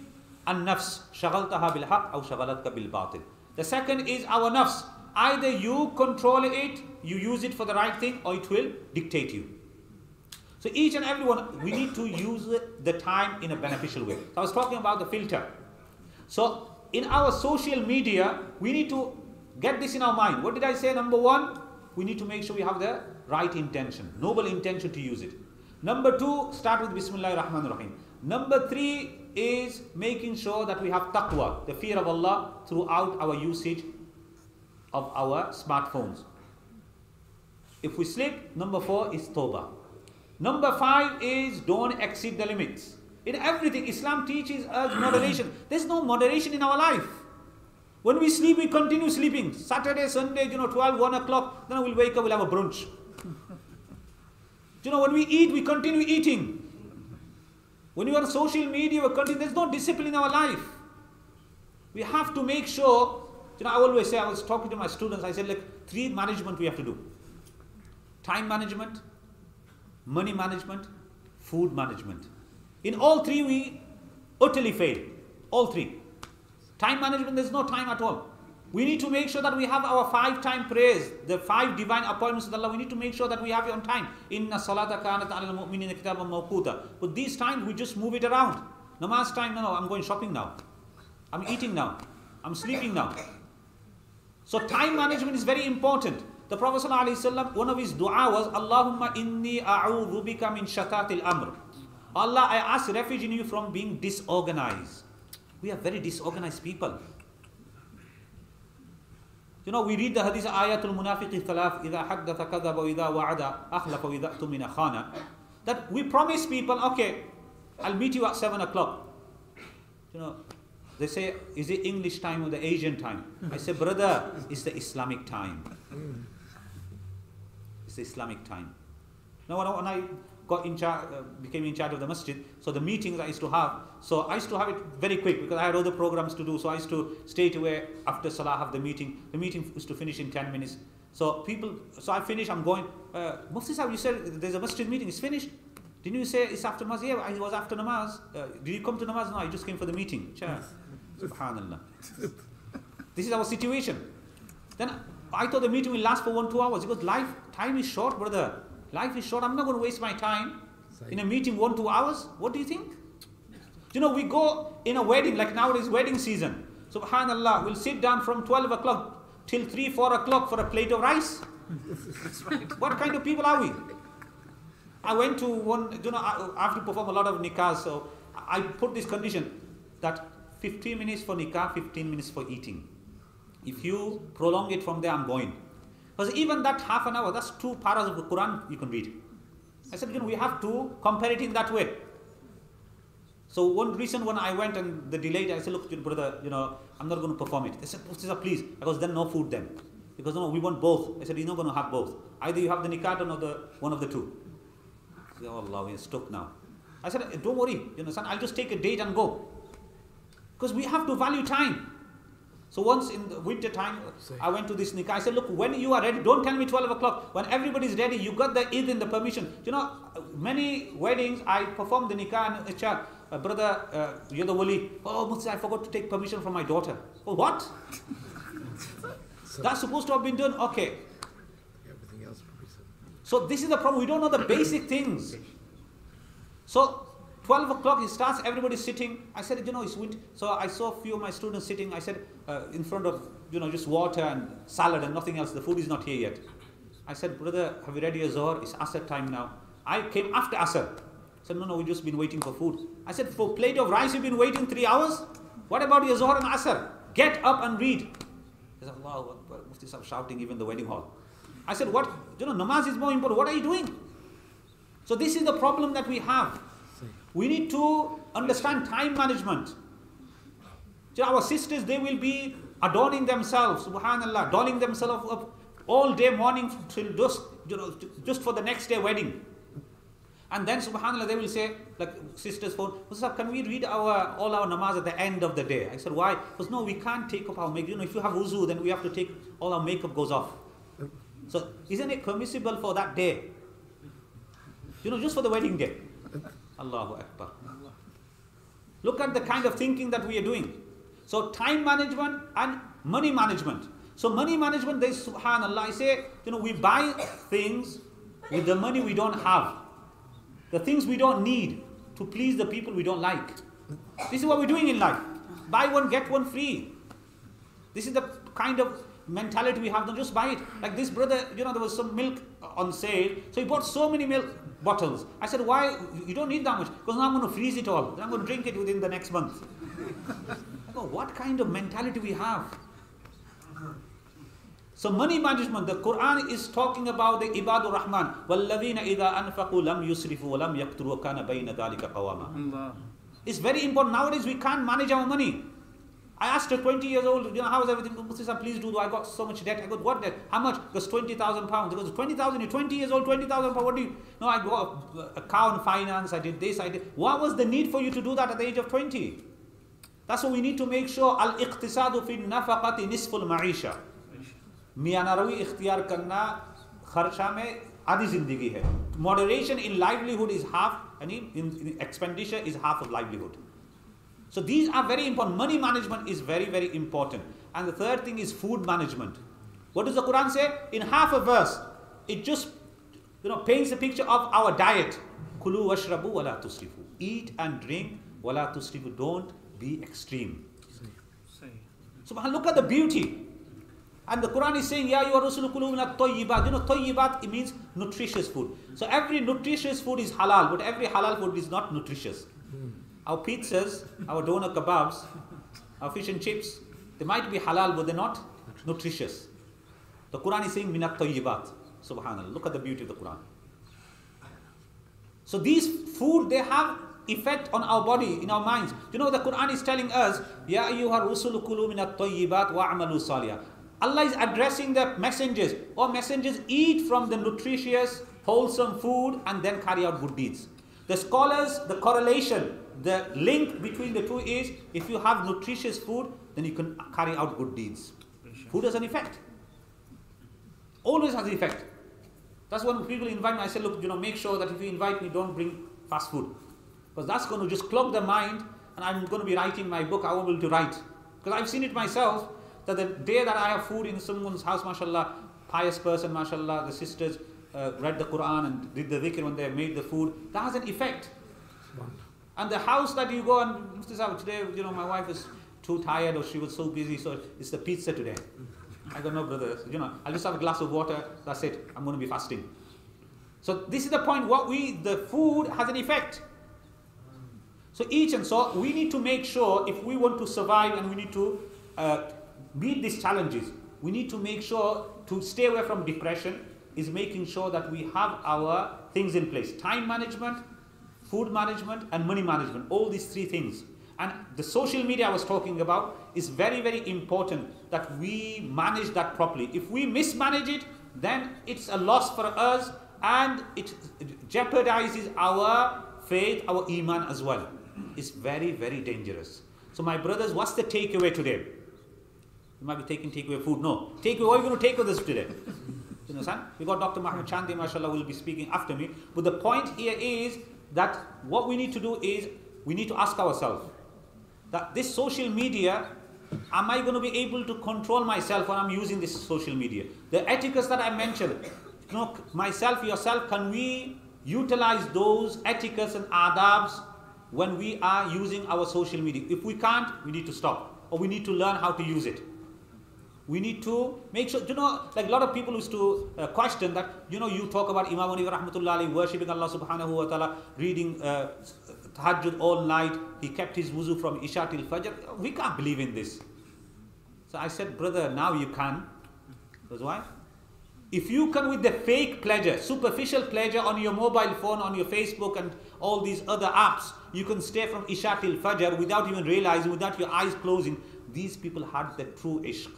an-nafs. Shagaltaha bil-haq aw shagalatka bil-batil. The second is our nafs. Either you control it, you use it for the right thing, or it will dictate you. So each and everyone, we need to use the time in a beneficial way. So I was talking about the filter. So in our social media, we need to get this in our mind. What did I say? Number one, we need to make sure we have the right intention, noble intention to use it. Number two, start with Bismillahir Rahmanir Rahim. Number three is making sure that we have taqwa, the fear of Allah, throughout our usage of our smartphones. If we slip, number four is tawbah. Number five is don't exceed the limits. In everything, Islam teaches us moderation. There's no moderation in our life. When we sleep, we continue sleeping. Saturday, Sunday, you know, twelve, one o'clock, then we'll wake up, we'll have a brunch. You know, when we eat, we continue eating. When you are on social media, we continue. There's no discipline in our life. We have to make sure, you know, I always say, I was talking to my students, I said, like, three management we have to do. Time management, money management, food management. In all three, we utterly fail. All three. Time management, there's no time at all. We need to make sure that we have our five-time prayers, the five divine appointments with Allah. We need to make sure that we have it on time. Inna salata kanat alal mu'minina kitaban mawquta. But these times, we just move it around. Namaz time, no, no, I'm going shopping now. I'm eating now. I'm sleeping now. So time management is very important. The Prophet ﷺ, one of his dua was, Allahumma inni a'udhu bika min shatatil amr. Allah, I ask refuge in you from being disorganized. We are very disorganized people. You know, we read the hadith, ayatul munafiqi thalaf, idha haddatha kadhaba wa idha wa'ada akhlafa wa idha tumina khana. That we promise people, okay, I'll meet you at seven o'clock. You know, they say, is it English time or the Asian time? I say, brother, it's the Islamic time. It's the Islamic time. Now, when I got in charge, uh, became in charge of the masjid, so the meetings I used to have, so I used to have it very quick because I had other programs to do, so I used to straight away after Salah have the meeting. The meeting used to finish in ten minutes. So people, so I finish, I'm going, uh, Mufti Sahib, you said there's a masjid meeting, it's finished. Didn't you say it's after Namaz? Yeah, it was after Namaz. Uh, did you come to Namaz? No, I just came for the meeting. Subhanallah. This is our situation. Then I thought the meeting will last for one, two hours because life, time is short, brother. Life is short. I'm not going to waste my time in a meeting one, two hours. What do you think? You know, we go in a wedding, like nowadays wedding season. Subhanallah, we'll sit down from twelve o'clock till three, four o'clock for a plate of rice. That's right. What kind of people are we? I went to one, you know, I have to perform a lot of nikahs, so I put this condition that fifteen minutes for nikah, fifteen minutes for eating. If you prolong it from there, I'm going. Because even that half an hour, that's two paras of the Quran you can read. I said, you know, we have to compare it in that way. So one reason when I went and they delayed, I said, look, brother, you know, I'm not going to perform it. They said, please, because then no food then. Because no, we want both. I said, you're not going to have both. Either you have the nikah or the, one of the two. Said, oh Allah, we're stuck now. I said, don't worry, you know, son, I'll just take a date and go. Because we have to value time. So once in the winter time, I went to this nikah. I said, look, when you are ready, don't tell me twelve o'clock. When everybody's ready, you got the idhn, the permission. You know, many weddings, I performed the nikah and uh, uh, brother, uh, you're the wali. Oh, Mufti, I forgot to take permission from my daughter. Oh, what? That's supposed to have been done? Okay. Everything else. So this is the problem. We don't know the basic things. So twelve o'clock, it starts, everybody's sitting. I said, you know, it's winter. So I saw a few of my students sitting, I said, uh, in front of, you know, just water and salad and nothing else. The food is not here yet. I said, brother, have you read your Zohar? It's Asr time now. I came after Asr. I said, no, no, we've just been waiting for food. I said, for a plate of rice, you've been waiting three hours? What about your Zohar and Asr? Get up and read. I said, Allah, Mufti Sahib shouting even the wedding hall. I said, what? You know, namaz is more important. What are you doing? So this is the problem that we have. We need to understand time management. So our sisters, they will be adorning themselves, subhanallah, dolling themselves up all day morning till dusk, you know, just for the next day wedding. And then subhanallah, they will say, like sisters phone, can we read our all our namaz at the end of the day? I said, why? Because no, we can't take up our makeup. You know, if you have wuzu, then we have to take, all our makeup goes off. So isn't it permissible for that day? You know, just for the wedding day. Allahu Akbar. Allah. Look at the kind of thinking that we are doing. So time management and money management. So money management, they subhanallah, I say, you know, we buy things with the money we don't have. The things we don't need to please the people we don't like. This is what we're doing in life. Buy one, get one free. This is the kind of mentality we have. Don't just buy it. Like this brother, you know, there was some milk on sale. So he bought so many milk bottles. I said, why? You don't need that much. Because now I'm going to freeze it all. Then I'm going to drink it within the next month. I go, what kind of mentality we have? So money management, the Quran is talking about the Ibadur Rahman. Allah. It's very important. Nowadays we can't manage our money. I asked her twenty years old, you know, how is everything? Please do, I got so much debt. I got, what debt? How much? Because twenty thousand pounds. Because twenty thousand, you're twenty years old, twenty thousand pounds, what do you? No, I got account finance, I did this, I did. What was the need for you to do that at the age of twenty? That's what we need to make sure. Al-iqtisadu fi nafaqati nisful ma'isha. Miyanarawi ikhtiyar karna kharcha mein adi zindagi hai. Moderation in livelihood is half, and in expenditure is half of livelihood. So these are very important. Money management is very, very important. And the third thing is food management. What does the Quran say? In half a verse, it just, you know, paints a picture of our diet. Kulu washrabu wala tusrifu. Eat and drink wala tusrifu. Don't be extreme. So look at the beauty. And the Quran is saying, Ya yuha rusulu kulu minat toyibat. You know, toyibat, it means nutritious food. So every nutritious food is halal, but every halal food is not nutritious. Our pizzas, our doner kebabs, our fish and chips, they might be halal, but they're not nutritious. The Quran is saying, minat tayyibat. Subhanallah. Look at the beauty of the Quran. So these food, they have effect on our body, in our minds. You know, the Quran is telling us, Ya ayyuha rusulu kulu minat tayyibat wa amalu saliyah. Allah is addressing the messengers. Oh, messengers, eat from the nutritious, wholesome food and then carry out good deeds. The scholars, the correlation, the link between the two is, if you have nutritious food, then you can carry out good deeds. Food has an effect. Always has an effect. That's when people invite me, I say, look, you know, make sure that if you invite me, don't bring fast food. Because that's going to just clog the mind, and I'm going to be writing my book, I won't be able to write. Because I've seen it myself, that the day that I have food in someone's house, mashallah, pious person, mashallah, the sisters uh, read the Quran and did the dhikr when they made the food, that has an effect. And the house that you go and Mister Saab, today, you know, my wife is too tired or she was so busy, so it's the pizza today. I go, no, brother, you know, I'll just have a glass of water, that's it, I'm going to be fasting. So this is the point, what we, the food has an effect. So each and so, we need to make sure if we want to survive and we need to uh, meet these challenges, we need to make sure to stay away from depression is making sure that we have our things in place. Time management, food management and money management, all these three things. And the social media I was talking about is very, very important that we manage that properly. If we mismanage it, then it's a loss for us and it jeopardizes our faith, our iman as well. It's very, very dangerous. So my brothers, what's the takeaway today? You might be taking takeaway food. No. Takeaway, what are you going to take with us today? You understand? We got Doctor Mahmood Chandia, mashallah, will be speaking after me. But the point here is that what we need to do is we need to ask ourselves that this social media, am I going to be able to control myself when I'm using this social media? The etiquettes that I mentioned, you know, myself, yourself, can we utilize those etiquettes and adabs when we are using our social media? If we can't, we need to stop or we need to learn how to use it. We need to make sure, you know, like a lot of people used to uh, question that, you know, you talk about Imam Ali rahmatullahi, worshipping Allah subhanahu wa ta'ala, reading uh, tahajjud all night, he kept his wuzu from Isha till Fajr. We can't believe in this. So I said, brother, now you can. That's why. If you can with the fake pleasure, superficial pleasure on your mobile phone, on your Facebook and all these other apps, you can stay from Isha till Fajr without even realizing, without your eyes closing. These people had the true ishq.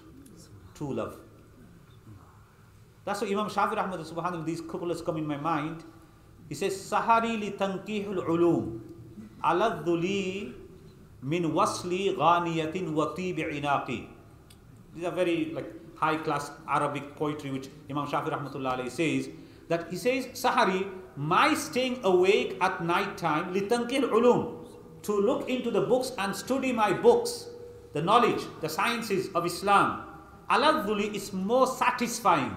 True love. That's why Imam Shafi'i Ahmad Usmani, these couplets come in my mind. He says, Sahari li tankihul ulum, aladhu li min wasli ghaniyatin wa tibi inaqi. These are very like high class Arabic poetry which Imam Shafi'i Rahmatullahi says. That he says, Sahari, my staying awake at night time, li tankihul ulum, to look into the books and study my books, the knowledge, the sciences of Islam. Aladhuli is more satisfying,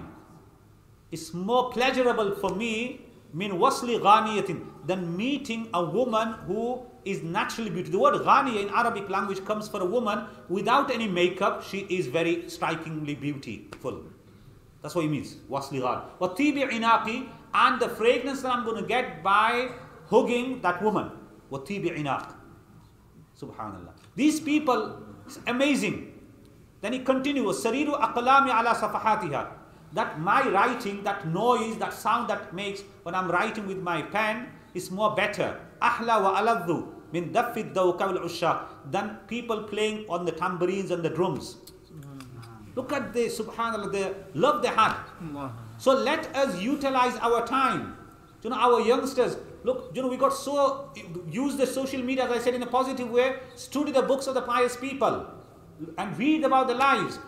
it's more pleasurable for me min wasli ghaniyatin than meeting a woman who is naturally beautiful. The word ghaniya in Arabic language comes for a woman without any makeup, she is very strikingly beautiful. That's what it means, wasli ghan. Wa tibi inaqi, and the fragrance that I'm going to get by hugging that woman. Wa tibi inaq. Subhanallah. These people, it's amazing. Then he continues, Sariru Aqlami ala Safahatiha. That my writing, that noise, that sound that makes when I'm writing with my pen is more better. Ahla wa aladhu min daffid dawqal ushaq than people playing on the tambourines and the drums. Look at this, subhanallah, the love they had. So let us utilize our time. You know, our youngsters, look, you know, we got so use the social media, as I said, in a positive way, study the books of the pious people. And read about the lives.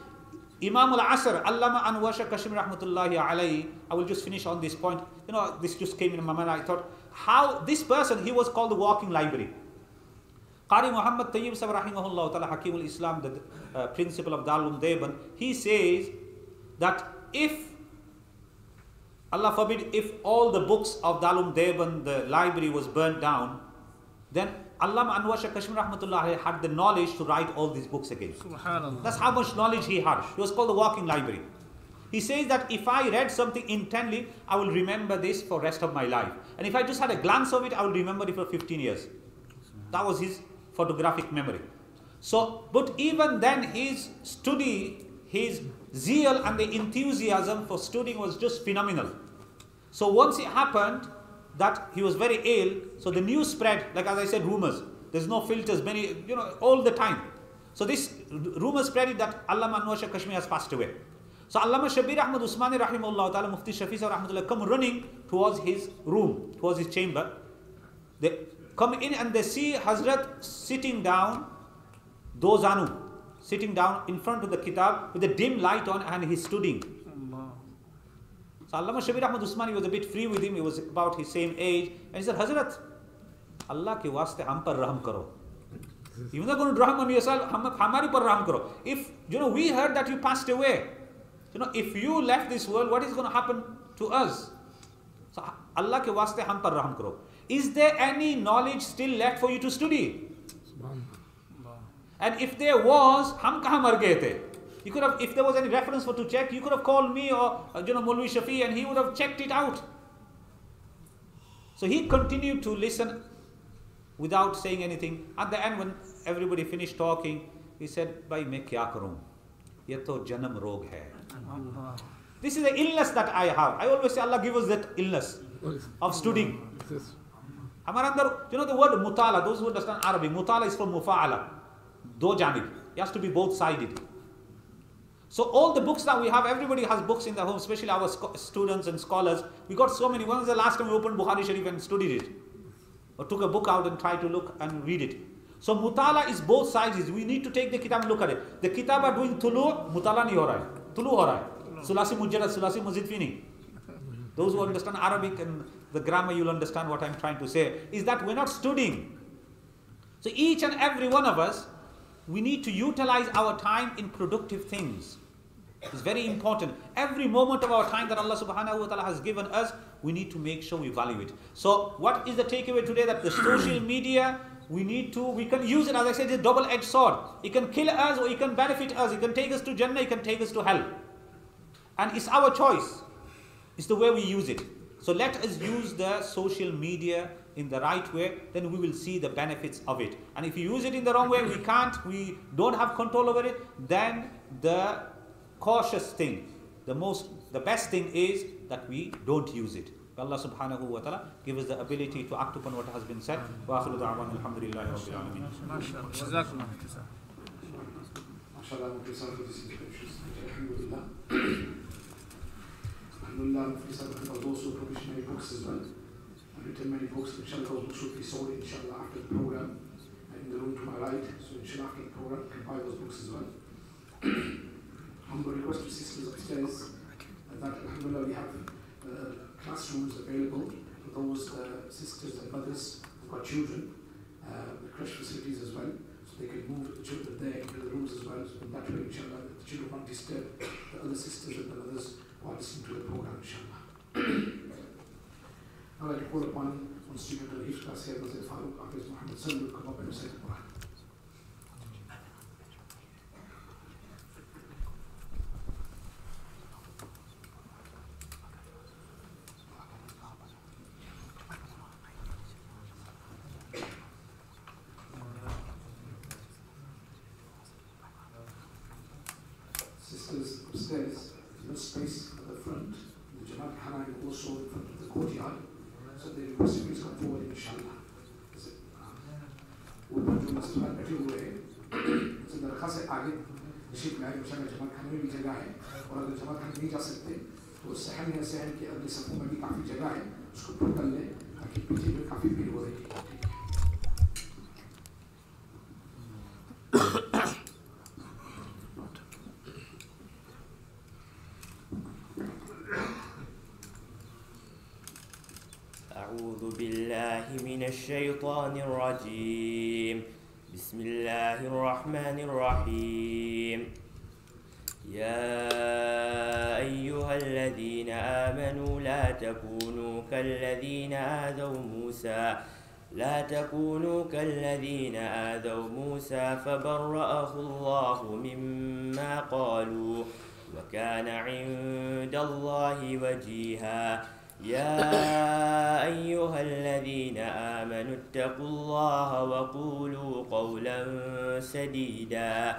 Imam al-Asr, Allama Anwar Shah Kashmiri rahmatullahi alayhi. I will just finish on this point. You know, this just came in my mind. I thought, how this person, he was called the walking library. Qari Muhammad Tayyib rahimahullah ta'ala, Hakeem al-Islam, the uh, principal of Dalum Deban, he says that if, Allah forbid, if all the books of Dalum Deban, the library, was burnt down, then Allama Anwar Shah Kashmiri rahmatullahi had the knowledge to write all these books again. Subhanallah. That's how much knowledge he had. He was called the walking library. He says that if I read something intently, I will remember this for the rest of my life. And if I just had a glance of it, I will remember it for fifteen years. That was his photographic memory. So, but even then his study, his zeal and the enthusiasm for studying was just phenomenal. So once it happened, that he was very ill, so the news spread, like as I said, rumors. There's no filters, many, you know, all the time. So this rumor spread that Allama Anwar Shah Kashmiri has passed away. So Allama Shabbir Ahmad Usmani rahimahullah ta'ala, Mufti Shadisar Dhamma come running towards his room, towards his chamber. They come in and they see Hazrat sitting down, dozanu, sitting down in front of the kitab with the dim light on and he's studying. So Allama Shabbir Ahmad Usmani was a bit free with him, he was about his same age. And he said, Hazrat, Allah ke waste hum par rahm karo. You're not going to rahm on yourself, hamari par rahm karo. If, you know, we heard that you passed away. You know, if you left this world, what is going to happen to us? So Allah ke waste hum par rahm karo. is there any knowledge still left for you to study? And if there was, hum kahan mar gaye the? You could have, if there was any reference for to check, you could have called me or you know Mufti Shafi, and he would have checked it out. So he continued to listen without saying anything. At the end, when everybody finished talking, he said, "Bhai, main kya karun? Ye to janam rog hai. This is the illness that I have. I always say, Allah give us that illness of studying." Hamara andar, you know the word mutala. Those who understand Arabic, mutala is from mufa'ala, do janib. It has to be both sided. So all the books that we have, everybody has books in their home, especially our students and scholars. We got so many. When was the last time we opened Bukhari Sharif and studied it? Or took a book out and tried to look and read it? So mutala is both sides. We need to take the kitab and look at it. The kitab are doing tulu, mutala nahi ho raha hai. Tulu ho raha hai. Sulasi mujarrad, sulasi muzid fini. Those who understand Arabic and the grammar, you'll understand what I'm trying to say, is that we're not studying. So each and every one of us, we need to utilize our time in productive things. It's very important. Every moment of our time that Allah subhanahu wa ta'ala has given us, we need to make sure we value it. So what is the takeaway today? That the social media, we need to, we can use it, as I said, it's a double-edged sword. It can kill us or it can benefit us. It can take us to Jannah, it can take us to hell. And it's our choice. It's the way we use it. So let us use the social media in the right way, then we will see the benefits of it. And if you use it in the wrong way, we can't, we don't have control over it, then the cautious thing, the most, the best thing is that we don't use it. Allah subhanahu wa ta'ala give us the ability to act upon what has been said. Wa akhiru da'wan alhamdulillahi rabbil alamin. Alhamdulillah, those who publish many books as well. I've written many books, inshallah, those books should be sold, inshallah, after the program, in the room to my right. So inshallah, after the program, you can buy those books as well. Humble request to sisters upstairs uh, that alhamdulillah we have uh, classrooms available for those uh, sisters and mothers who've got children, uh, the creche facilities as well, so they can move the children there into the rooms as well. So in that way, inshallah, the children won't disturb the other sisters and the mothers who are listening to the program, inshallah. I'd like to call upon one student of Iftar, Sayyid Mazar Faruq, Hafiz Muhammad, son will come up and recite the Quran. أعوذ بالله من الشيطان الرجيم بسم الله الرحمن الرحيم يا أيها الذين آمنوا لا تكونوا كالذين آذوا موسى لا تكونوا كالذين آذوا موسى فبرأه الله مما قالوا وكان عند الله وجيها يا أيها الذين آمنوا اتقوا الله وقولوا قولا سديدا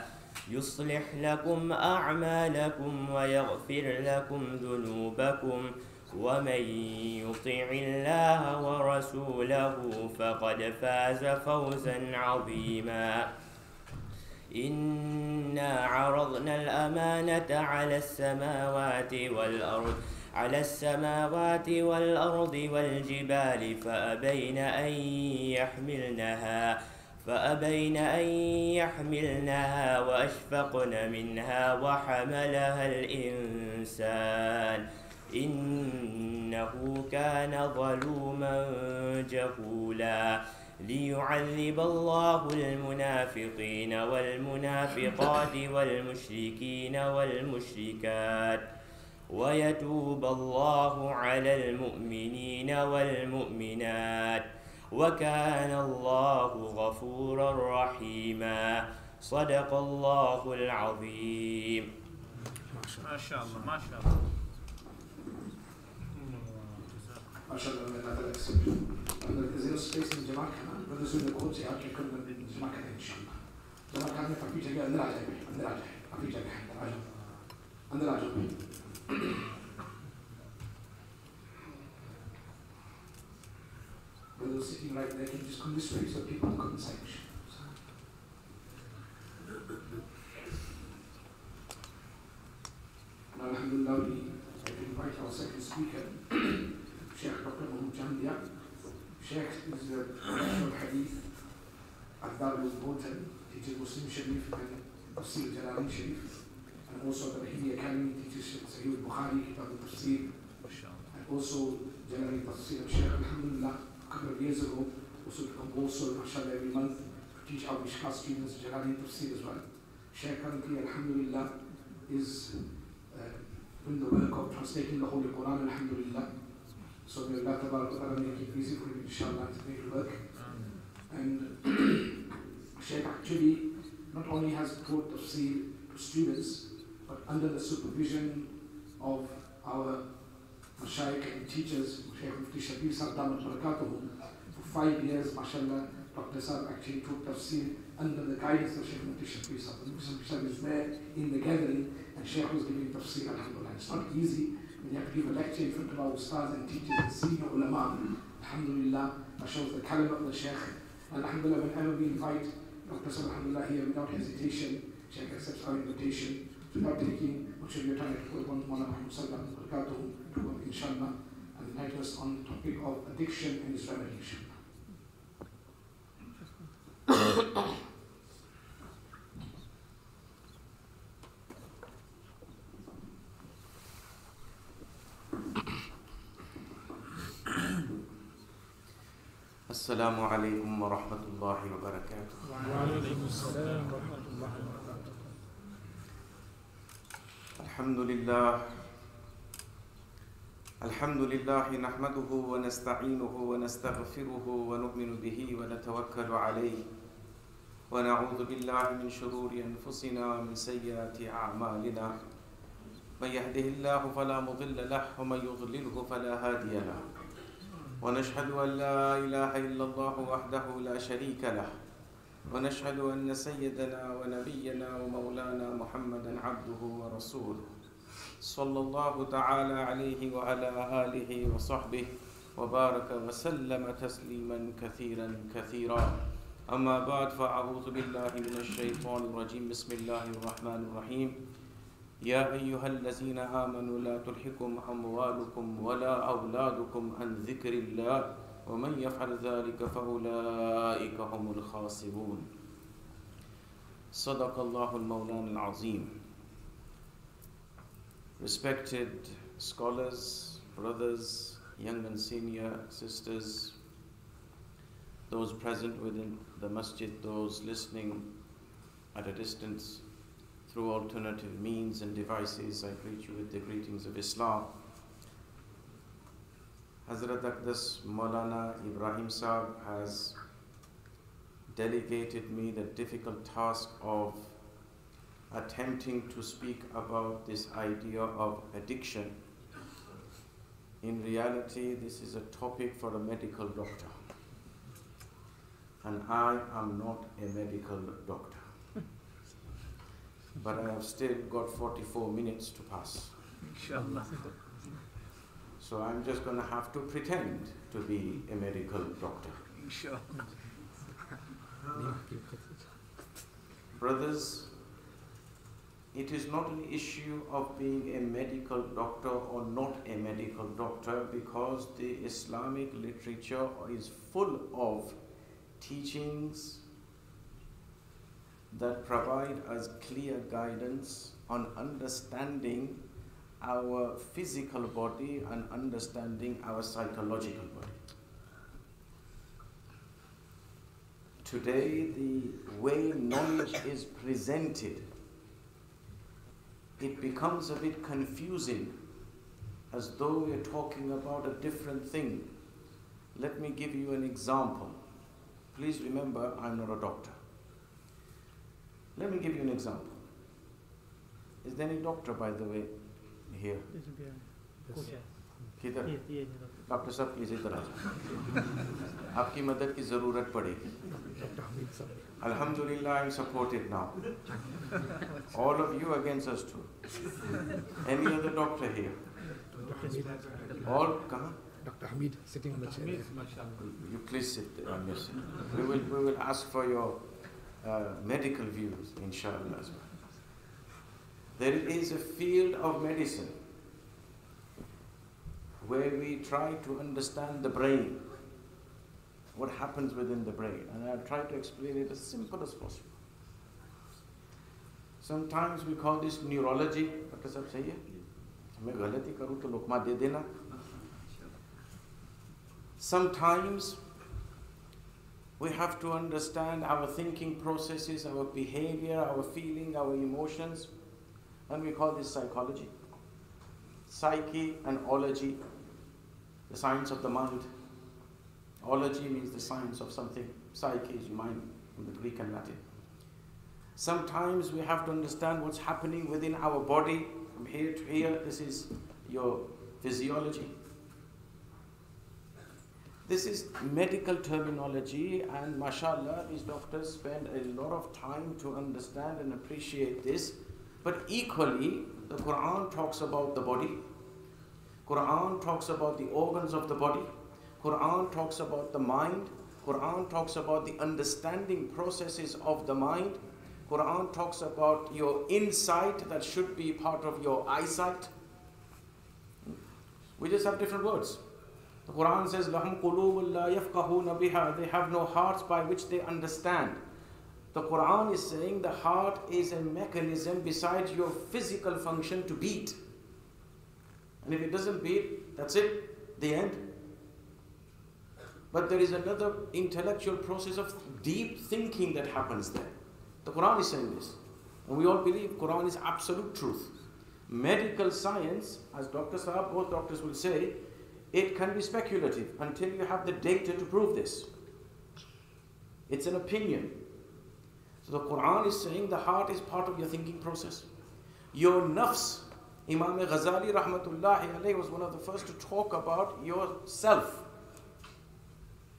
يصلح لكم أعمالكم ويغفر لكم ذنوبكم ومن يطع الله ورسوله فقد فاز فوزا عظيما إنا عرضنا الأمانة على السماوات والأرض على السماوات والأرض والجبال فأبين أن يحملنها فأبين أن يحملنها وأشفقن منها وحملها الإنسان إنه كان ظلوما جهولا ليعذب الله المنافقين والمنافقات والمشركين والمشركات ويتوب الله على المؤمنين والمؤمنات وَكَانَ اللَّهُ غَفُورًا رَحِيمًا صَدَقَ اللَّهُ الْعَظِيمُ. MashaAllah, MashaAllah. MashaAllah, we have an exception. There's no space in Jama'at Khan, but there's no quality after coming in Jama'at Khan, inshallah. Jama'at Khan, if I preach again, then I take it, then I take it, I preach again, then I take it. And then I jump in. Brothers sitting right there can just come this way so people come inside. And alhamdulillah, we invite our second speaker, Sheikh Doctor Mahmood Chandia. Sheikh is the professor of Hadith at Dalum Deban. He teaches Muslim Sharif and Tafsir Jalalain Sharif. And also the Hindi Academy teaches Sahih al-Bukhari, Kitab al-Tafsir, and also Jalalain Tafsir of Sheikh, alhamdulillah, a couple of years ago, also become also, mashallah, every month to teach our Mishka students Jalalain Tafsir as well. Sheikh currently, alhamdulillah, is uh, in the work of translating the Holy Quran, alhamdulillah. So may Allah Ta'ala make it easy for him, inshallah, to make it work. And Sheikh actually not only has taught Tafsir to students, but under the supervision of our Shaykh and teachers, Shaykh Mufti Shadisar Dhamma, for five years, mashallah, Doctor Sallam actually taught Tafsir under the guidance of Shaykh Mufti Shadisar. Mufti Shadisar is there in the gathering, and Shaykh was giving Tafsir, alhamdulillah. It's not easy when you have to give a lecture in front of our ustaz and teachers and senior ulama, alhamdulillah, that shows the caliber of the Shaykh. And alhamdulillah, whenever we invite Doctor Sallam, alhamdulillah, here without hesitation, Shaykh accepts our invitation. Without taking, what should we try to put on Mawlana Muhammad Sallallahu Alaihi Wasallam to work, inshallah, and unite us on the topic of addiction and its revelation. Assalamu alaikum wa rahmatullahi wa barakatuh. Wa alaikum assalam wa rahmatullahi wa barakatuh. الحمد لله الحمد لله نحمده ونستعينه ونستغفره ونؤمن به ونتوكل عليه ونعوذ بالله من شرور أنفسنا ومن سيئات أعمالنا من يهده الله فلا مضل له ومن يضلله فلا هادي له ونشهد أن لا إله إلا الله وحده لا شريك له ونشهد أن سيدنا ونبينا ومولانا محمدًا عبده ورسوله صلى الله تعالى عليه وعلى آله وصحبه وبارك وسلم تسليمًا كثيرًا كثيرًا أما بعد فأعوذ بالله من الشيطان الرجيم بسم الله الرحمن الرحيم يا أيها الذين آمنوا لا تلهكم أموالكم ولا أولادكم عن ذكر الله وَمَنْ يَفْعَلْ ذَلِكَ فَأُولَٰئِكَ هُمُ الْخَاسِرُونَ صَدَقَ اللَّهُ الْمَوْلَانَ الْعَظِيمُ. Respected scholars, brothers, young and senior sisters, those present within the masjid, those listening at a distance through alternative means and devices, I greet you with the greetings of Islam. Hazrat Aqdas Maulana Ibrahim Sahib has delegated me the difficult task of attempting to speak about this idea of addiction. In reality, this is a topic for a medical doctor, and I am not a medical doctor, but I have still got forty-four minutes to pass. Inshallah. So I'm just going to have to pretend to be a medical doctor. Sure. Brothers, it is not an issue of being a medical doctor or not a medical doctor, because the Islamic literature is full of teachings that provide us clear guidance on understanding our physical body and understanding our psychological body. Today, the way knowledge is presented, it becomes a bit confusing, as though we are talking about a different thing Let me give you an example. Please remember, I'm not a doctor. Let me give you an example. Is there any doctor, by the way, here? Yes. Kidhar? Doctor Sahab, please idhar aa jao. Aapki madad ki zarurat padegi. Alhamdulillah, I'm supported now. All of you against us too. Any other doctor here? All kahan? Doctor Hamid sitting on the chair. You please sit there. I'm missing. We will we will ask for your uh, medical views, inshallah as well. There is a field of medicine where we try to understand the brain, what happens within the brain, and I've tried to explain it as simple as possible. Sometimes we call this neurology. Doctor Sahab, sahi hai? Sometimes we have to understand our thinking processes, our behavior, our feeling, our emotions, and we call this psychology. Psyche and ology, the science of the mind. Ology means the science of something. Psyche is mind from the Greek and Latin. Sometimes we have to understand what's happening within our body, from here to here. This is your physiology. This is medical terminology, and mashallah, these doctors spend a lot of time to understand and appreciate this. But equally, the Quran talks about the body. Quran talks about the organs of the body. Quran talks about the mind. Quran talks about the understanding processes of the mind. Quran talks about your insight that should be part of your eyesight. We just have different words. The Quran says, لَهُمْ قُلُوبٌ لَا يَفْقَهُونَ بِهَا. They have no hearts by which they understand. The Quran is saying the heart is a mechanism besides your physical function to beat. And if it doesn't beat, that's it, the end. But there is another intellectual process of deep thinking that happens there. The Quran is saying this. And we all believe Quran is absolute truth. Medical science, as Doctor Sahab, both doctors will say, it can be speculative until you have the data to prove this. It's an opinion. So the Quran is saying the heart is part of your thinking process. Your nafs, Imam Ghazali rahmatullahi alayhi was one of the first to talk about yourself.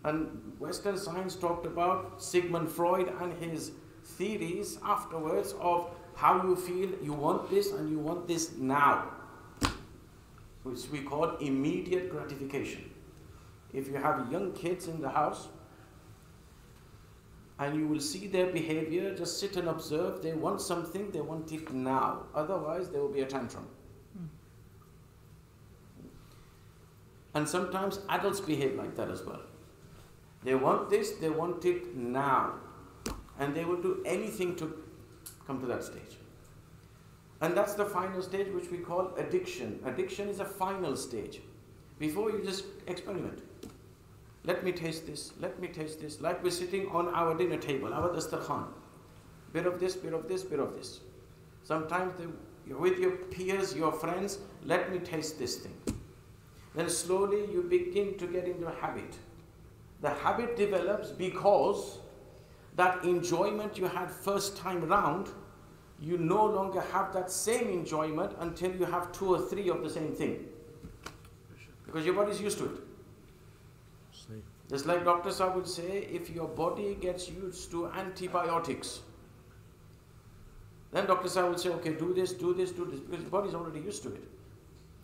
And Western science talked about Sigmund Freud and his theories afterwards of how you feel, you want this and you want this now, which we call immediate gratification. If you have young kids in the house, and you will see their behavior, just sit and observe. They want something, they want it now. Otherwise, there will be a tantrum. Mm. And sometimes adults behave like that as well. They want this, they want it now. And they will do anything to come to that stage. And that's the final stage, which we call addiction. Addiction is a final stage. Before you just experiment. Let me taste this, let me taste this. Like we're sitting on our dinner table, our dastarkhan. Bit of this, bit of this, bit of this. Sometimes they, you're with your peers, your friends, let me taste this thing. Then slowly you begin to get into a habit. The habit develops because that enjoyment you had first time round, you no longer have that same enjoyment until you have two or three of the same thing. Because your body's used to it. Just like Doctor Sahab would say, if your body gets used to antibiotics, then Doctor Sahab would say, okay, do this, do this, do this, because your body's already used to it.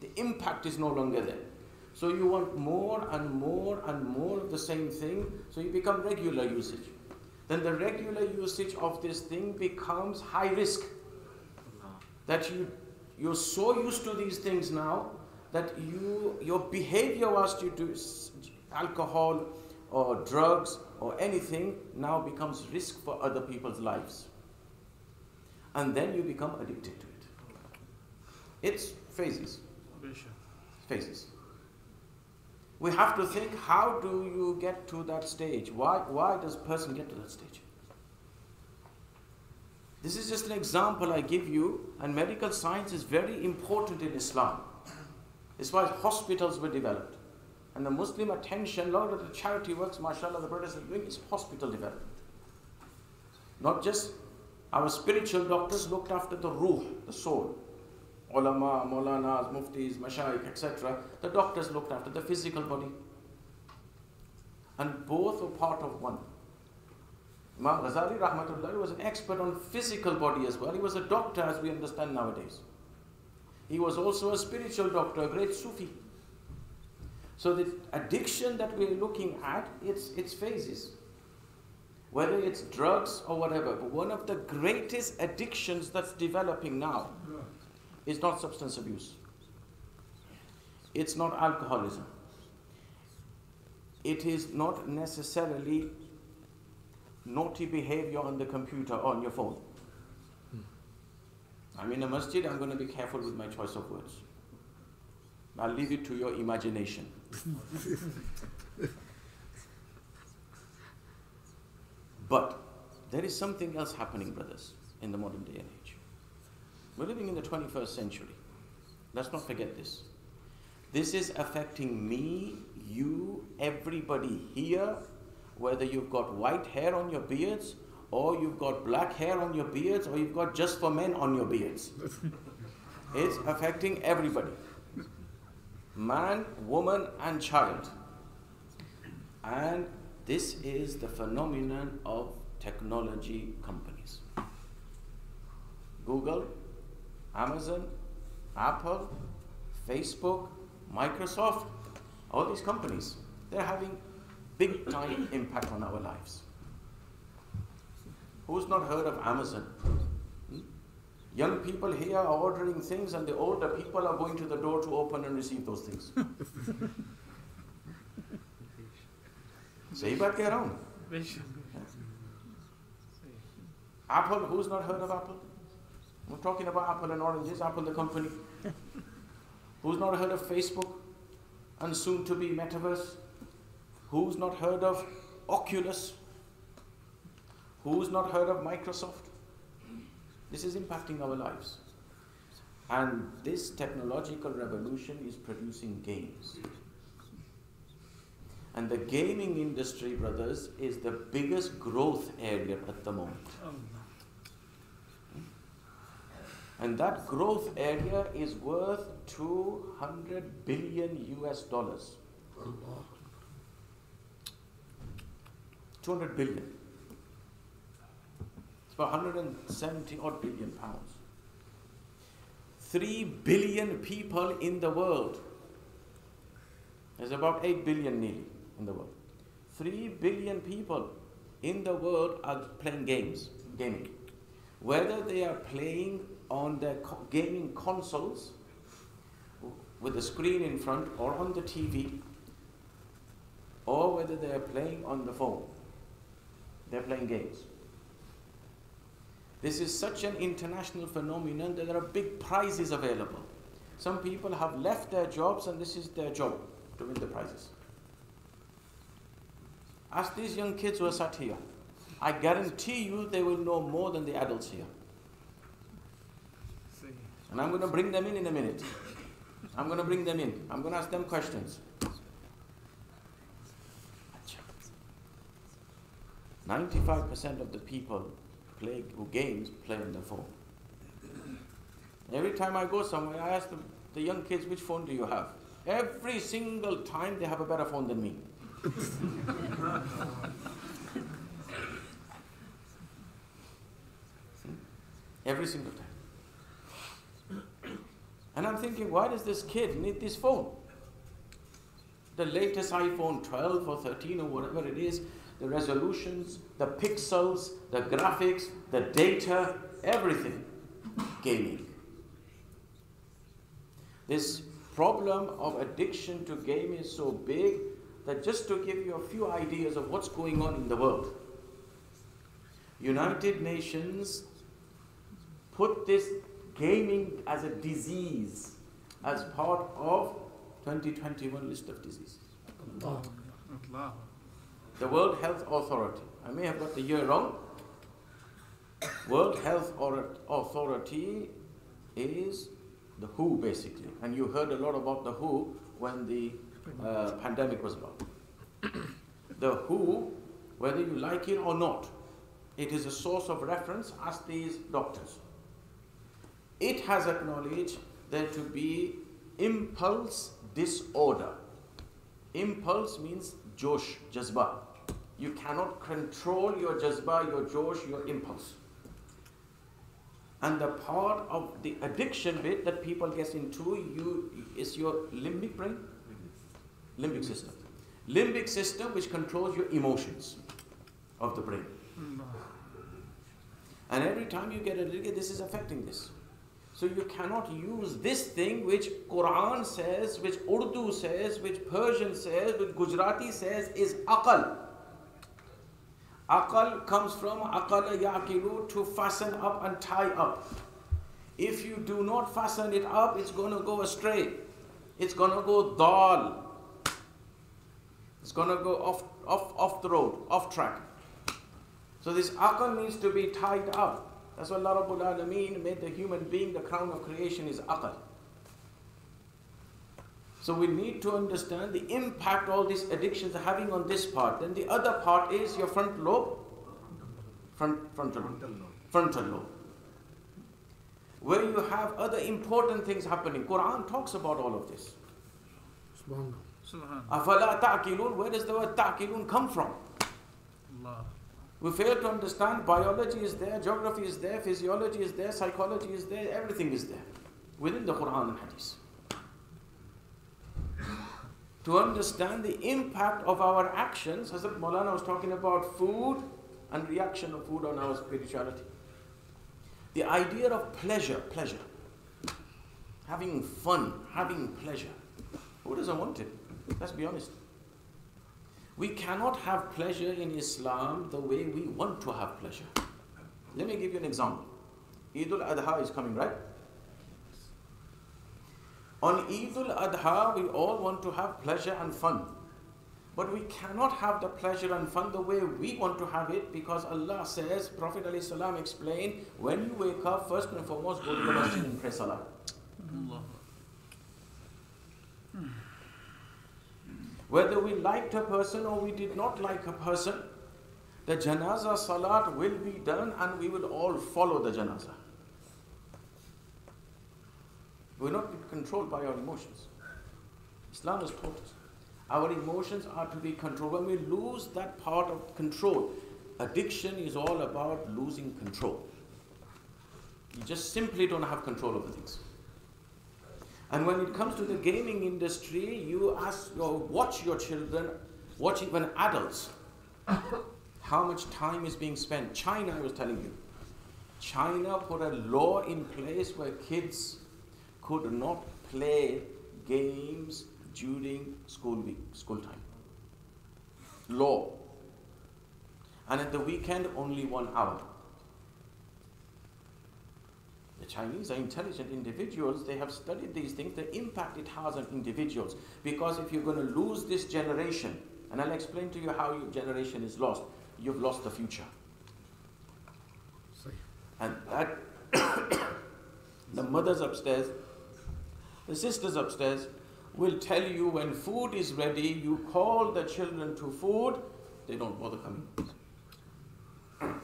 The impact is no longer there. So you want more and more and more of the same thing, so you become regular usage. Then the regular usage of this thing becomes high risk. That you, you're so used to these things now, that you, your behavior was to do alcohol or drugs or anything now becomes risk for other people's lives. And then you become addicted to it. It's phases. Phases. We have to think, how do you get to that stage? Why, why does a person get to that stage? This is just an example I give you, and medical science is very important in Islam. That's why hospitals were developed. And the Muslim attention, a lot of the charity works, mashallah, the brothers are doing is hospital development. Not just our spiritual doctors looked after the ruh, the soul. Ulama, Maulanas, Muftis, Mashaykh, et cetera. The doctors looked after the physical body. And both were part of one. Imam Ghazali, rahmatullah, was an expert on physical body as well. He was a doctor as we understand nowadays. He was also a spiritual doctor, a great Sufi. So the addiction that we're looking at, it's, it's phases. Whether it's drugs or whatever, but one of the greatest addictions that's developing now is not substance abuse. It's not alcoholism. It is not necessarily naughty behavior on the computer or on your phone. Hmm. I'm in a masjid, I'm going to be careful with my choice of words. I'll leave it to your imagination. But there is something else happening, brothers, in the modern day and age. We're living in the twenty-first century. Let's not forget this. This is affecting me, you, everybody here, whether you've got white hair on your beards, or you've got black hair on your beards, or you've got just for men on your beards. It's affecting everybody. Man, woman, and child. And this is the phenomenon of technology companies. Google, Amazon, Apple, Facebook, Microsoft, all these companies, they're having big time impact on our lives. Who's not heard of Amazon? Hmm? Young people here are ordering things and the older people are going to the door to open and receive those things. Say back there around. Apple, who's not heard of Apple? We're talking about Apple and oranges, Apple the company. Who's not heard of Facebook and soon to be Metaverse? Who's not heard of Oculus? Who's not heard of Microsoft? This is impacting our lives. And this technological revolution is producing games. And the gaming industry, brothers, is the biggest growth area at the moment. And that growth area is worth two hundred billion U S dollars. two hundred billion. It's about one hundred seventy odd billion pounds. Three billion people in the world. There's about eight billion nearly in the world. Three billion people in the world are playing games, gaming. Whether they are playing on their co gaming consoles with a screen in front or on the T V, or whether they are playing on the phone. They're playing games. This is such an international phenomenon that there are big prizes available. Some people have left their jobs and this is their job, to win the prizes. Ask these young kids who are sat here. I guarantee you they will know more than the adults here. And I'm going to bring them in in a minute. I'm going to bring them in. I'm going to ask them questions. ninety-five percent of the people play, who games play on the phone. Every time I go somewhere, I ask the, the young kids, which phone do you have? Every single time they have a better phone than me. Every single time. And I'm thinking, why does this kid need this phone? The latest iPhone twelve or thirteen or whatever it is, the resolutions, the pixels, the graphics, the data, everything. Gaming. This problem of addiction to game is so big that just to give you a few ideas of what's going on in the world, United Nations put this gaming as a disease, as part of twenty twenty-one list of diseases. The World Health Authority, I may have got the year wrong. World Health Authority is the W H O basically. And you heard a lot about the W H O when the uh, pandemic was about. The W H O, whether you like it or not, it is a source of reference as these doctors. It has acknowledged there to be impulse disorder. Impulse means josh, jazba. You cannot control your jazba, your josh, your impulse. And the part of the addiction bit that people get into you is your limbic brain, limbic system. Limbic system which controls your emotions of the brain. And every time you get a little, this is affecting this. So you cannot use this thing which Quran says, which Urdu says, which Persian says, which Gujarati says is aqal. Aqal comes from aqala yaqilu, to fasten up and tie up. If you do not fasten it up, it's going to go astray. It's going to go dal. It's going to go off, off, off the road, off track. So this aqal needs to be tied up. That's why Allah Rabbul Alameen made the human being, the crown of creation is aqal. So we need to understand the impact all these addictions are having on this part. Then the other part is your front lobe, front, frontal, frontal lobe, frontal lobe, where you have other important things happening. Quran talks about all of this. Subhanallah. Afala ta'qilun, where does the word ta'qilun come from? Allah. We fail to understand biology is there, geography is there, physiology is there, psychology is there, everything is there within the Quran and Hadith. To understand the impact of our actions, as Maulana was talking about food and reaction of food on our spirituality. The idea of pleasure, pleasure, having fun, having pleasure. Who doesn't want it? Let's be honest. We cannot have pleasure in Islam the way we want to have pleasure. Let me give you an example. Eid al-Adha is coming, right? On Eid al-Adha, we all want to have pleasure and fun. But we cannot have the pleasure and fun the way we want to have it, because Allah says, Prophet ﷺ explained, when you wake up, first and foremost, go to the masjid and pray salah. Whether we liked a person or we did not like a person, the janazah salat will be done and we will all follow the janazah. We will not be controlled by our emotions. Islam has taught us. Our emotions are to be controlled. When we lose that part of control, addiction is all about losing control. You just simply don't have control over things. And when it comes to the gaming industry, you ask or watch your children, watch even adults, how much time is being spent. China, I was telling you, China put a law in place where kids could not play games during school week, school time. Law. And at the weekend, only one hour. The Chinese are intelligent individuals. They have studied these things, the impact it has on individuals. Because if you're going to lose this generation, and I'll explain to you how your generation is lost, you've lost the future. Sorry. And that, the mothers upstairs, the sisters upstairs, will tell you when food is ready, you call the children to food, they don't bother coming.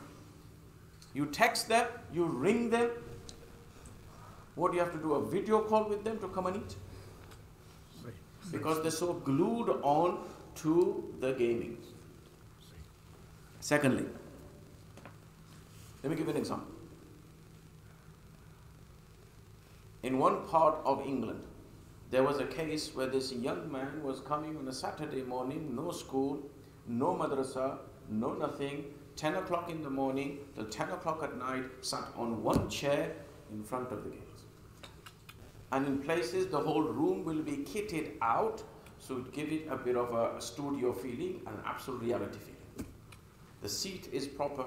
You text them, you ring them. What do you have to do? A video call with them to come and eat? Because they're so glued on to the gaming. Secondly, let me give you an example. In one part of England, there was a case where this young man was coming on a Saturday morning, no school, no madrasa, no nothing, ten o'clock in the morning till ten o'clock at night, sat on one chair in front of the gate. And in places, the whole room will be kitted out, so give it a bit of a studio feeling, an absolute reality feeling. The seat is proper,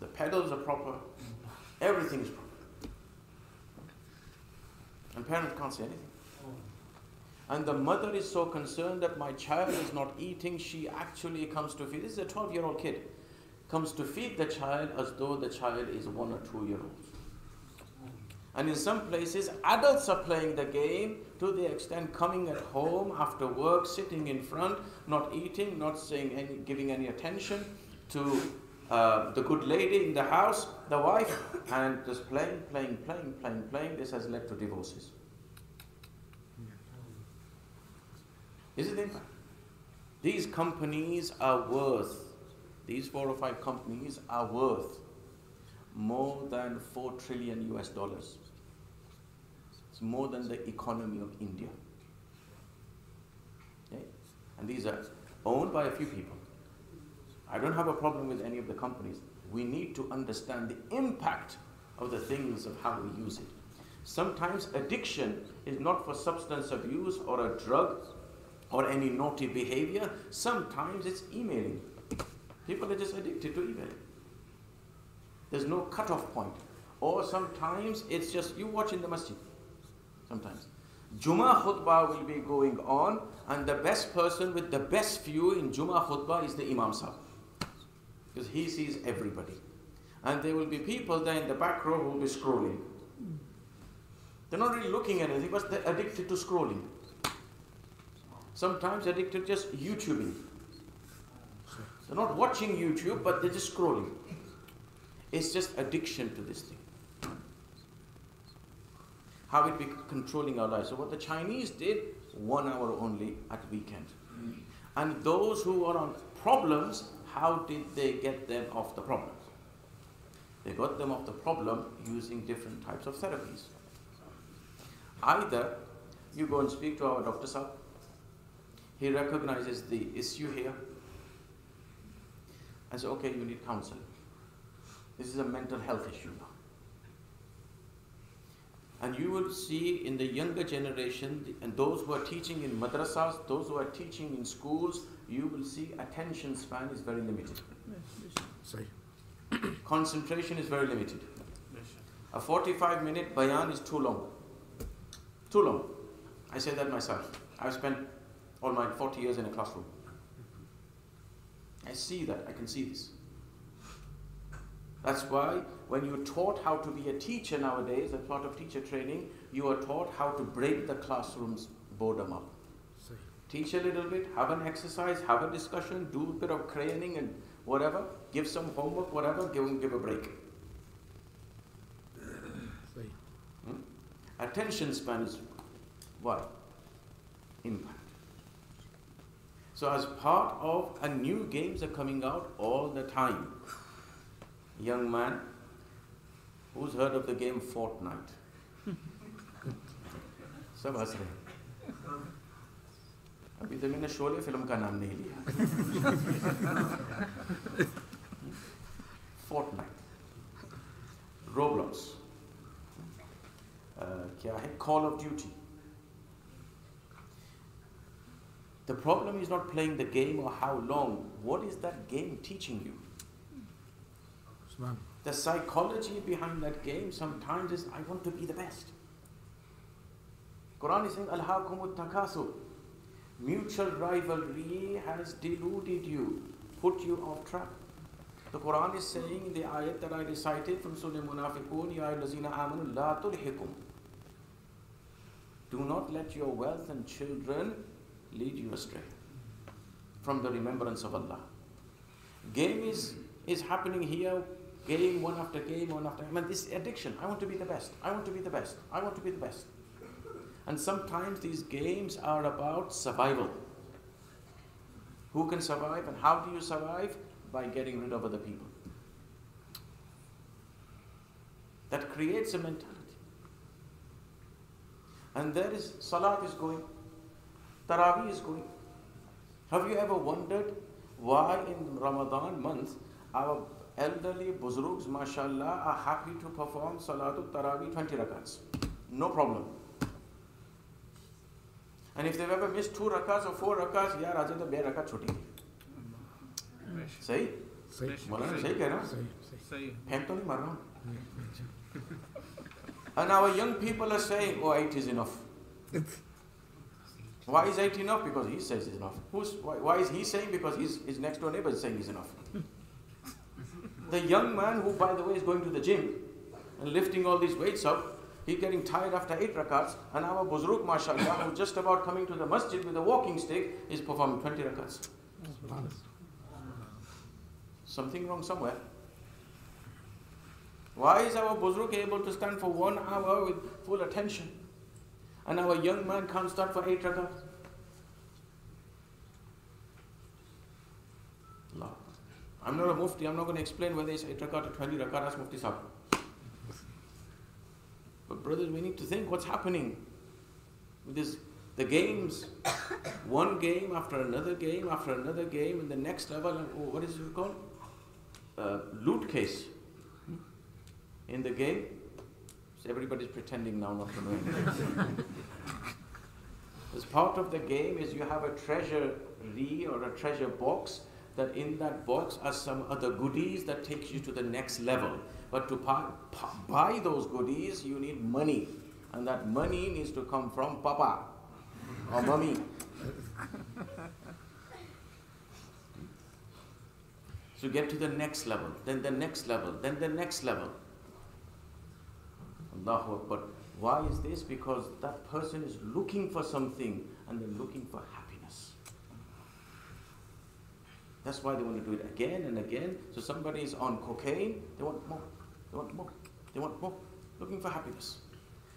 the pedals are proper, everything is proper. And parents can't say anything. And the mother is so concerned that my child is not eating, she actually comes to feed, this is a twelve-year-old kid, comes to feed the child as though the child is one or two-year-old. And in some places, adults are playing the game to the extent coming at home after work, sitting in front, not eating, not saying any, giving any attention to uh, the good lady in the house, the wife, and just playing, playing, playing, playing, playing. This has led to divorces. Is it impact? These companies are worth, these four or five companies are worth more than four trillion U S dollars. It's more than the economy of India. Okay? And these are owned by a few people. I don't have a problem with any of the companies. We need to understand the impact of the things of how we use it. Sometimes addiction is not for substance abuse or a drug or any naughty behavior. Sometimes it's emailing. People are just addicted to emailing. There's no cutoff point. Or sometimes it's just you watch in the masjid. Sometimes. Jummah khutbah will be going on, and the best person with the best view in Jummah khutbah is the Imam Sahib. Because he sees everybody. And there will be people there in the back row who will be scrolling. They're not really looking at anything, but they're addicted to scrolling. Sometimes addicted to just YouTubing. They're not watching YouTube, but they're just scrolling. It's just addiction to this thing. How it be controlling our lives. So what the Chinese did, one hour only at weekend. Mm. And those who are on problems, how did they get them off the problem? They got them off the problem using different types of therapies. Either you go and speak to our Doctor Sallam. He recognizes the issue here. And says, okay, you need counseling. This is a mental health issue now. And you will see in the younger generation, and those who are teaching in madrasas, those who are teaching in schools, you will see attention span is very limited. Sorry. Concentration is very limited. A forty-five minute bayan is too long. Too long. I say that myself. I've spent all my forty years in a classroom. I see that. I can see this. That's why when you're taught how to be a teacher nowadays, a part of teacher training, you are taught how to break the classroom's boredom up. See. Teach a little bit, have an exercise, have a discussion, do a bit of crayoning and whatever, give some homework, whatever, give them give a break. Hmm? Attention span is what? Impact. So as part of, and new games are coming out all the time. Young man, who's heard of the game Fortnite? Sab has rahe. Abhi to maine Sholay film ka naam nahi liya. Fortnite, Roblox, uh, kya hai? Call of Duty. The problem is not playing the game or how long. What is that game teaching you? The psychology behind that game sometimes is, I want to be the best. Quran is saying, Alhaakumut Takasu. Mutual rivalry has deluded you, put you off track. The Quran is saying in the ayat that I recited from Surah Munafiqun, Ya ayyuhallazina amanu la tulhikum. Do not let your wealth and children lead you astray from the remembrance of Allah. Game is, is happening here. Game one after game, one after game. And this addiction, I want to be the best, I want to be the best, I want to be the best. And sometimes these games are about survival. Who can survive and how do you survive? By getting rid of other people. That creates a mentality. And there is, Salat is going, Taraweeh is going. Have you ever wondered why in Ramadan month our elderly buzrugs, mashallah, are happy to perform Salatul Taraweeh twenty rakats. No problem. And if they've ever missed two rakats or four rakats, yeah, Raja, the bare rakat chuti. Sahi? Maulana, sahi keh raha? Sahi. Phaik to nahi mar raha. And our young people are saying, oh, eight is enough. Why is eight enough? Because he says it's enough. Who's, why, why is he saying? Because his, his next door neighbor is saying it's enough. The young man who, by the way, is going to the gym and lifting all these weights up, He getting tired after eight rakats, and our Buzruk, mashallah, who just about coming to the masjid with a walking stick, is performing twenty rakats. Something wrong somewhere. Why is our Buzruk able to stand for one hour with full attention, and our young man can't stand for eight rakats? Allah. I'm not a mufti, I'm not going to explain whether it's eight rakat or twenty rakat, as Mufti Shafi. But brothers, we need to think what's happening with this, the games, one game after another game after another game, and the next level, oh, what is it called? Uh, loot case. In the game, so everybody's pretending now not to know anything. As part of the game is you have a treasury or a treasure box, that in that box are some other goodies that takes you to the next level. But to buy those goodies, you need money. And that money needs to come from Papa or Mummy. So get to the next level, then the next level, then the next level. Allahu Akbar. Why is this? Because that person is looking for something, and they're looking for happiness. That's why they want to do it again and again. So somebody is on cocaine, they want more, they want more, they want more, looking for happiness.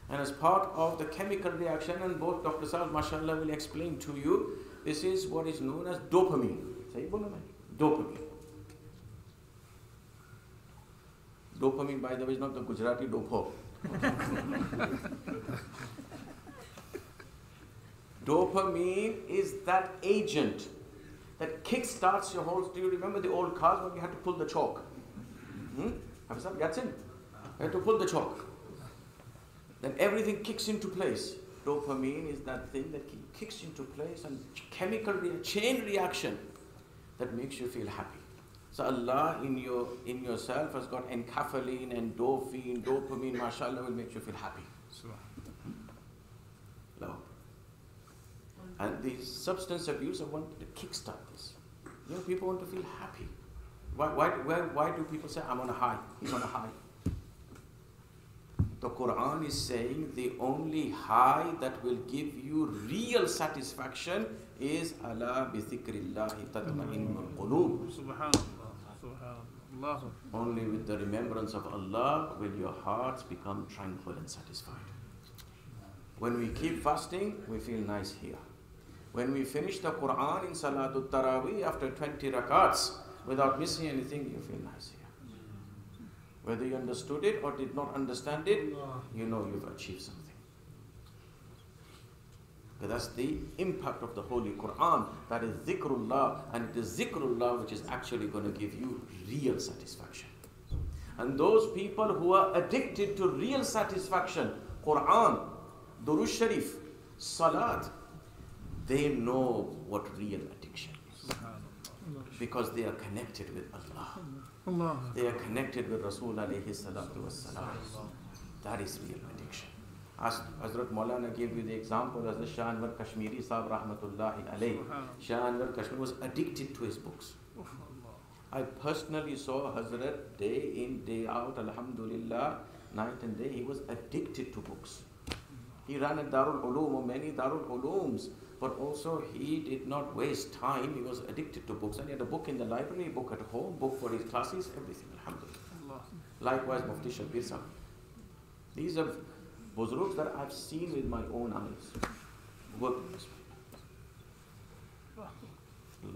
And as part of the chemical reaction, and both Doctor Sallam, mashallah, will explain to you, this is what is known as dopamine. Dopamine. Dopamine, by the way, is not the Gujarati dopo. Dopamine is that agent that kick-starts your whole... Do you remember the old cars when you had to pull the chalk? Hmm? You had to pull the chalk. Then everything kicks into place. Dopamine is that thing that kicks into place, and chemical re chain reaction that makes you feel happy. So Allah in, your, in yourself has got encephalin, endorphin, dopamine, mashallah, will make you feel happy. Love. And the substance abuse, I want to kickstart this. You know, people want to feel happy. Why, why, why, why do people say, I'm on a high? He's on a high. The Quran is saying the only high that will give you real satisfaction is Allah bi dhikrillahi tatma'innul qulub. Subhanallah. Only with the remembrance of Allah will your hearts become tranquil and satisfied. When we keep fasting, we feel nice here. When we finish the Quran in Salatul Taraweeh after twenty rakats, without missing anything, you feel nice here. Whether you understood it or did not understand it, you know you've achieved something. But that's the impact of the Holy Quran. That is Zikrullah, and it is Zikrullah which is actually going to give you real satisfaction. And those people who are addicted to real satisfaction, Quran, Durush Sharif, Salat, they know what real addiction is. Because they are connected with Allah. Allah. They are connected with Rasul alayhi salatu wassalam. That is real addiction. As Hazrat Maulana gave you the example, Hazrat Shah Anwar Kashmiri Sahab Rahmatullahi alayhi. Shah Anwar Kashmiri was addicted to his books. I personally saw Hazrat day in, day out, alhamdulillah, night and day. He was addicted to books. He ran at Darul Uloom or many Darul Ulooms, but also he did not waste time. He was addicted to books, and he had a book in the library, a book at home, book for his classes, everything, alhamdulillah. Likewise, Mufti Shadisar. These are Buzruks that I've seen with my own eyes, working this way.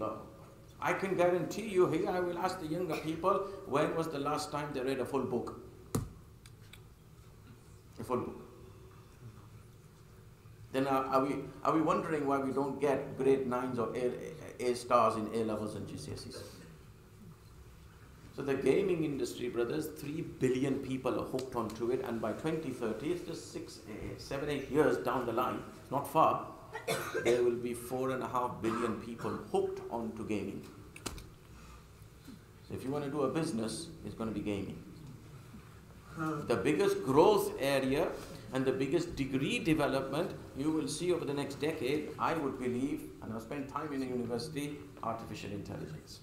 Love. I can guarantee you here, I will ask the younger people, when was the last time they read a full book? A full book. Then are, are we are we wondering why we don't get grade nines or A, A stars in A levels and G C S Es? So the gaming industry, brothers, three billion people are hooked onto it, and by twenty thirty, it's just six, seven, eight years down the line, not far, there will be four and a half billion people hooked onto gaming. So if you want to do a business, it's going to be gaming. The biggest growth area and the biggest degree development you will see over the next decade, I would believe, and I've spent time in a university, artificial intelligence.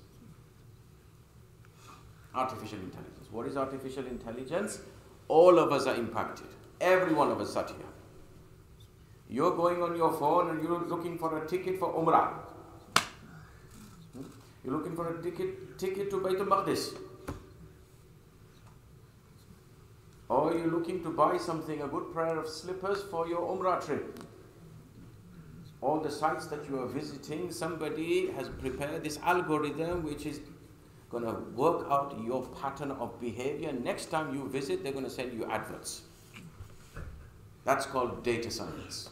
Artificial intelligence. What is artificial intelligence? All of us are impacted. Every one of us sat here. You're going on your phone and you're looking for a ticket for Umrah. You're looking for a ticket, ticket to Bayt al-Maqdis. Or you're looking to buy something, a good pair of slippers for your Umrah trip. All the sites that you are visiting, somebody has prepared this algorithm which is going to work out your pattern of behavior. Next time you visit, they're going to send you adverts. That's called data science.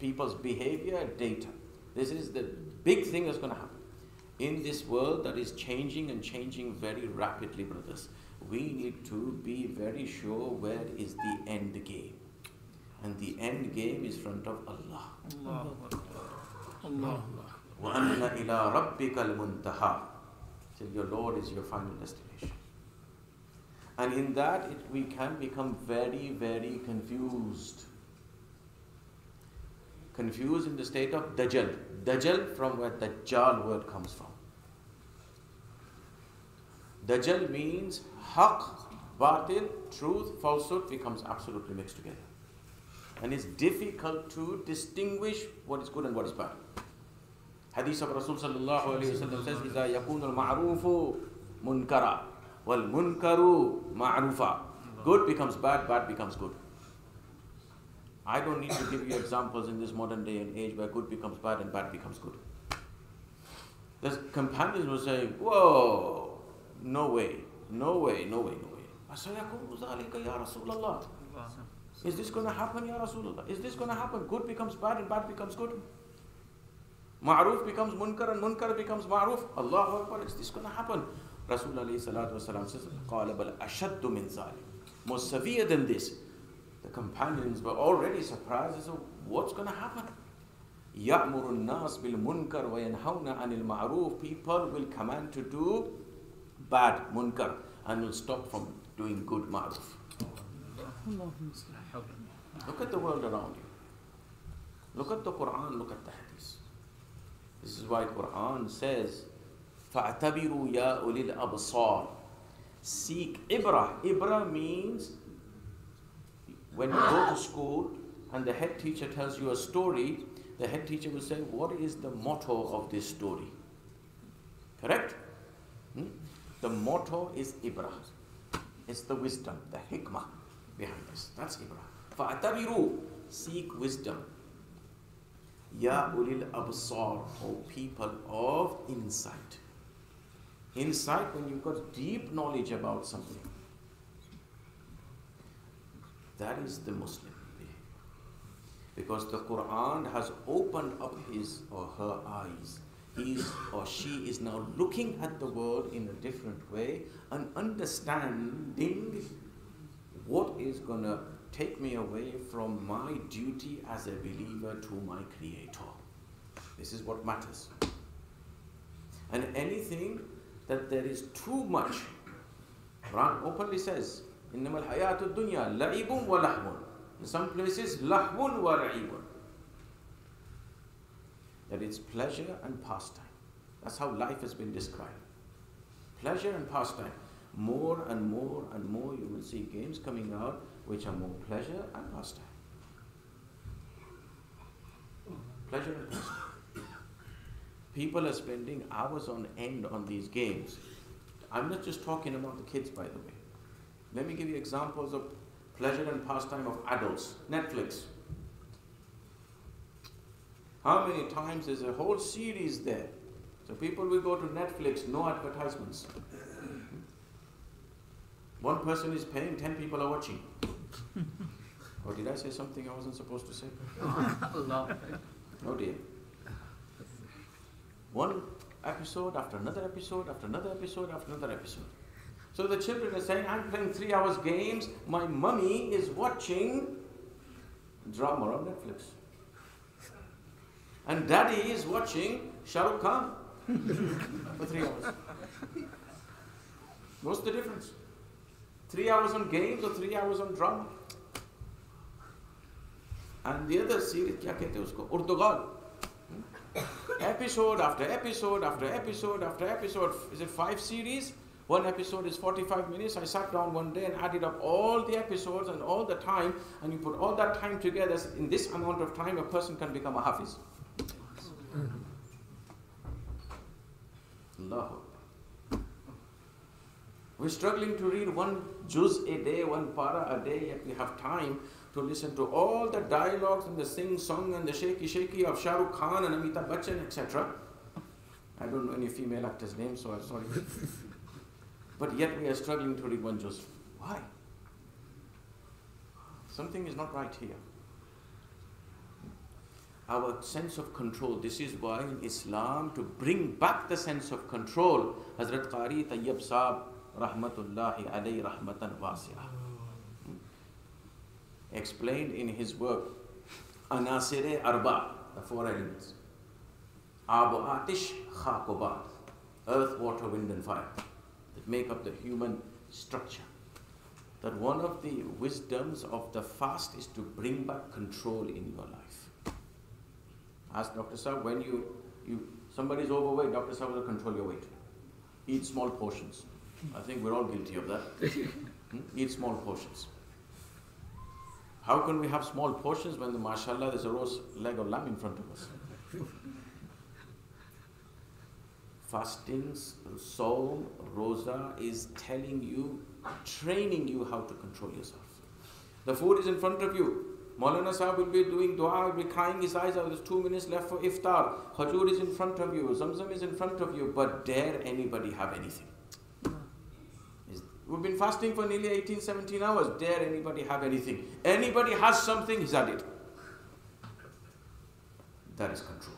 People's behavior, data. This is the big thing that's going to happen in this world that is changing and changing very rapidly, brothers. We need to be very sure where is the end game. And the end game is in front of Allah. Allah. Allah. وَأَنَّ إِلَىٰ رَبِّكَ الْمُنْتَهَىٰ. So your Lord is your final destination. And in that, it, we can become very, very confused. Confused in the state of Dajjal. Dajjal, from where the Dajjal word comes from. Dajjal means haq, batil, truth, falsehood becomes absolutely mixed together. And it's difficult to distinguish what is good and what is bad. Hadith of Rasul sallallahu alayhi wa sallam says, إِذَا يَكُونُ الْمَعْرُوفُ مُنْكَرًا وَالْمُنْكَرُ مَعْرُوفًا. Good becomes bad, bad becomes good. I don't need to give you examples in this modern day and age where good becomes bad and bad becomes good. There's companions who say, whoa, no way, no way, no way, no way. Asayakunu zalika ya Rasulullah. Is this going to happen, ya Rasulullah? Is this going to happen? Good becomes bad and bad becomes good. Ma'ruf becomes munkar and munkar becomes ma'ruf. Allahu Akbar, is this going to happen? Rasulullah says, qala bal ashaddu min zalik. More severe than this. The companions were already surprised as to what's going to happen. Ya'muru an-nas bil munkar wa yanhauna 'anil ma'ruf. People will command to do bad, munkar, and will stop from doing good, ma'ruf. Look at the world around you. Look at the Quran, look at the Hadith. This is why Quran says, فَأَتَبِرُوا يَا أُولِي الْأَبْصَارِ. Seek Ibra. Ibra means when you go to school and the head teacher tells you a story, the head teacher will say, what is the motto of this story? Correct? Hmm? The motto is Ibra. It's the wisdom, the hikmah behind this. That's Ibra. فَأَتَبِرُوا. Seek wisdom. Ya ulil absar, O people of insight. Insight, when you've got deep knowledge about something. That is the Muslim behavior. Because the Quran has opened up his or her eyes. He is or she is now looking at the world in a different way and understanding what is going to take me away from my duty as a believer to my Creator. This is what matters. And anything that there is too much, Quran openly says, إِنَّمَا الْحَيَاةُ الدُّنْيَا لَعِبٌ وَلَحْوٌ. In some places, لَحْوٌ وَلَعِبٌ. That it's pleasure and pastime. That's how life has been described. Pleasure and pastime. More and more and more you will see games coming out which are more pleasure and pastime. Pleasure and pastime. People are spending hours on end on these games. I'm not just talking about the kids, by the way. Let me give you examples of pleasure and pastime of adults. Netflix. How many times there's a whole series there? So people will go to Netflix, no advertisements. One person is paying, ten people are watching. Or oh, did I say something I wasn't supposed to say? Oh dear. One episode after another episode, after another episode, after another episode. So the children are saying, I'm playing three hours games, my mummy is watching drama on Netflix. And daddy is watching Shah Rukh Khan for three hours. What's the difference? Three hours on games or three hours on drama? And the other series, kya kehte usko? Urdugal. Episode after episode after episode after episode. Is it five series? One episode is forty-five minutes. I sat down one day and added up all the episodes and all the time, and you put all that time together. In this amount of time, a person can become a Hafiz. Allahu. We're struggling to read one juz a day, one para a day, yet we have time to listen to all the dialogues and the sing-song and the shaky-shaky of Shah Rukh Khan and Amitabh Bachchan, et cetera. I don't know any female actor's name, so I'm sorry. But yet we are struggling to read one juz. Why? Something is not right here. Our sense of control. This is why in Islam, to bring back the sense of control, Hazrat Qari Tayyib Sahab, Rahmatullahi alayhi rahmatan wasi'ah, explained in his work, Anasire Arba, the four elements. Abu Atish Khakobat, earth, water, wind, and fire, that make up the human structure. That one of the wisdoms of the fast is to bring back control in your life. Ask Doctor Sahab, when you, you somebody's overweight, Doctor Sahab will control your weight. Eat small portions. I think we're all guilty of that. Hmm? Eat small portions. How can we have small portions when, the, mashallah, there's a roast leg of lamb in front of us? Fasting, Saum, Rosa is telling you, training you how to control yourself. The food is in front of you. Maulana Sahib will be doing dua, will be crying his eyes out. There's two minutes left for iftar. Hajur is in front of you. Zamzam is in front of you. But dare anybody have anything? We've been fasting for nearly eighteen, seventeen hours. Dare anybody have anything? Anybody has something, he's had it. That is control.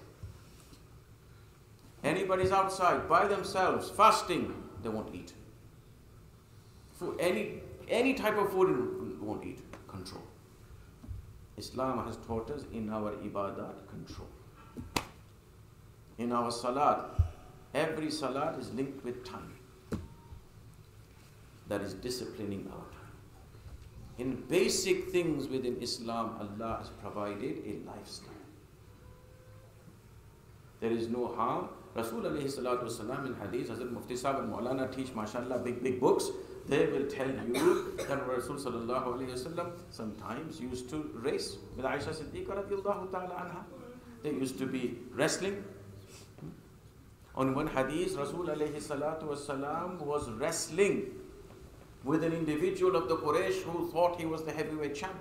Anybody's outside by themselves, fasting, they won't eat. For any, any type of food, won't eat. Control. Islam has taught us in our ibadat, control. In our salat, every salat is linked with time. That is disciplining our time. In basic things within Islam, Allah has provided a lifestyle. There is no harm. Rasul alayhi salatu wasalam in hadith, Hazrat Mufti Sahib and Maulana teach, mashallah, big, big books. They will tell you that Rasul sallallahu alayhi wasallam sometimes used to race with Aisha Siddiqa radiyallahu ta'ala anha. They used to be wrestling. On one hadith, Rasul alayhi salatu wasalam was wrestling with an individual of the Quraysh who thought he was the heavyweight champ.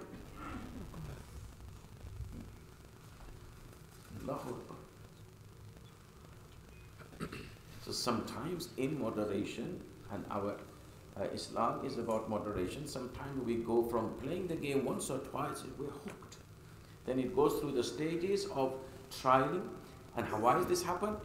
So sometimes in moderation, and our uh, Islam is about moderation, sometimes we go from playing the game once or twice, we're hooked. Then it goes through the stages of trialing. And how, why does this happen?